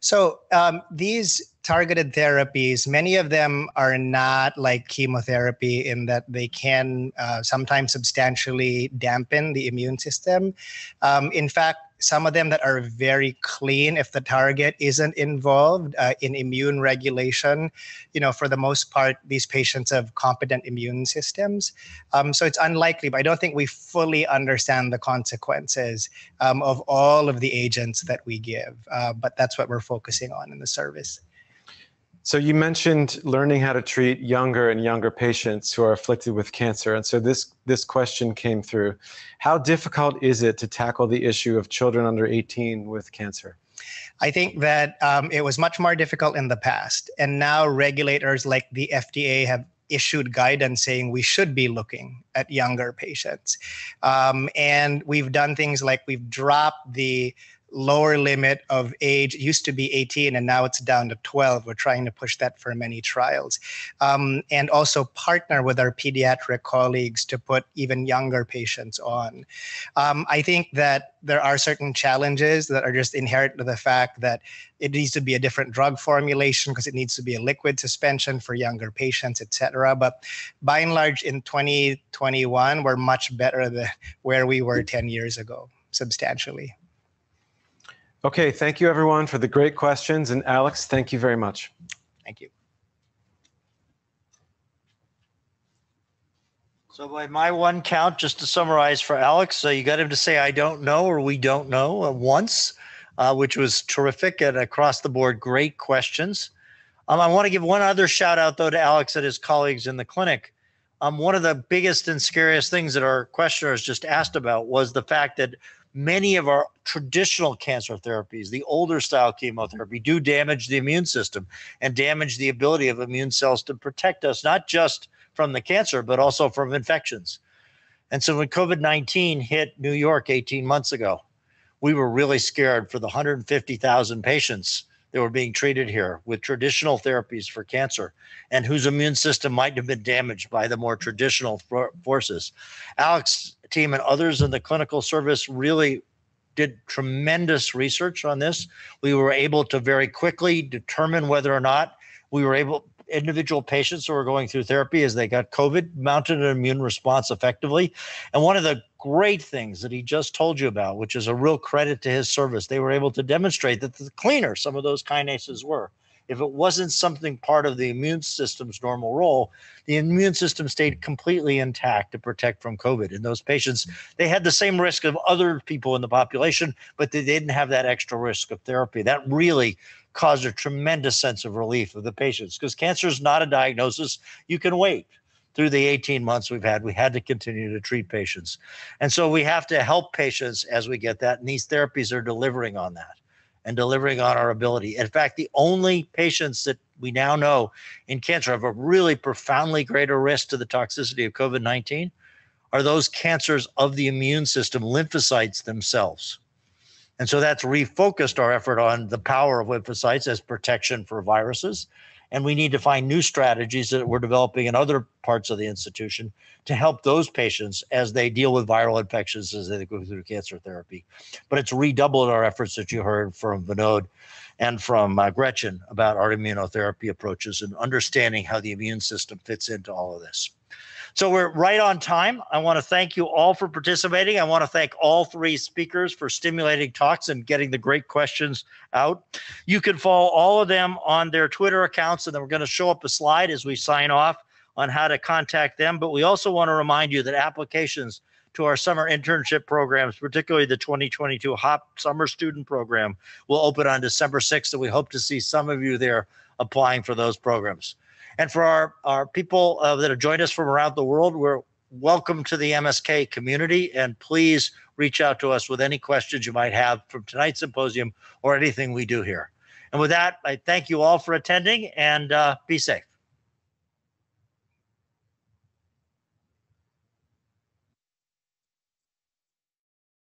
So um, these targeted therapies, many of them are not like chemotherapy in that they can uh, sometimes substantially dampen the immune system. Um, in fact, some of them that are very clean, if the target isn't involved uh, in immune regulation, you know, for the most part, these patients have competent immune systems. Um, so it's unlikely, but I don't think we fully understand the consequences um, of all of the agents that we give. Uh, but that's what we're focusing on in the service. So you mentioned learning how to treat younger and younger patients who are afflicted with cancer. And so this, this question came through. How difficult is it to tackle the issue of children under eighteen with cancer? I think that um, it was much more difficult in the past. And now regulators like the F D A have issued guidance saying we should be looking at younger patients. Um, and we've done things like we've dropped the lower limit of age. It used to be eighteen and now it's down to twelve. We're trying to push that for many trials. Um, and also partner with our pediatric colleagues to put even younger patients on. Um, I think that there are certain challenges that are just inherent to the fact that it needs to be a different drug formulation because it needs to be a liquid suspension for younger patients, et cetera. But by and large in twenty twenty-one, we're much better than where we were ten years ago, substantially. Okay, thank you everyone for the great questions. And Alex, thank you very much. Thank you. So by my one count, just to summarize for Alex, so you got him to say, I don't know, or we don't know once, uh, which was terrific and across the board, great questions. Um, I want to give one other shout out though to Alex and his colleagues in the clinic. Um, one of the biggest and scariest things that our questioners just asked about was the fact that many of our traditional cancer therapies, the older style chemotherapy, do damage the immune system and damage the ability of immune cells to protect us, not just from the cancer, but also from infections. And so when COVID nineteen hit New York eighteen months ago, we were really scared for the one hundred fifty thousand patients that were being treated here with traditional therapies for cancer and whose immune system might have been damaged by the more traditional forces. Alex's team and others in the clinical service really did tremendous research on this. We were able to very quickly determine whether or not we were able, individual patients who were going through therapy as they got COVID mounted an immune response effectively. And one of the great things that he just told you about, which is a real credit to his service, they were able to demonstrate that the cleaner some of those kinases were. If it wasn't something part of the immune system's normal role, the immune system stayed completely intact to protect from COVID. And those patients, they had the same risk of other people in the population, but they didn't have that extra risk of therapy. That really caused a tremendous sense of relief of the patients because cancer is not a diagnosis. You can wait. Through the eighteen months we've had, we had to continue to treat patients. And so we have to help patients as we get that. And these therapies are delivering on that and delivering on our ability. In fact, the only patients that we now know in cancer have a really profoundly greater risk to the toxicity of COVID nineteen are those cancers of the immune system, lymphocytes themselves. And so that's refocused our effort on the power of lymphocytes as protection for viruses. And we need to find new strategies that we're developing in other parts of the institution to help those patients as they deal with viral infections as they go through cancer therapy. But it's redoubled our efforts that you heard from Vinod and from uh, Gretchen about our immunotherapy approaches and understanding how the immune system fits into all of this. So we're right on time. I want to thank you all for participating. I want to thank all three speakers for stimulating talks and getting the great questions out. You can follow all of them on their Twitter accounts, and then we're going to show up a slide as we sign off on how to contact them. But we also want to remind you that applications to our summer internship programs, particularly the twenty twenty-two HOP Summer Student Program, will open on December sixth, and we hope to see some of you there applying for those programs. And for our, our people uh, that have joined us from around the world, we're welcome to the M S K community. And please reach out to us with any questions you might have from tonight's symposium or anything we do here. And with that, I thank you all for attending and uh, be safe.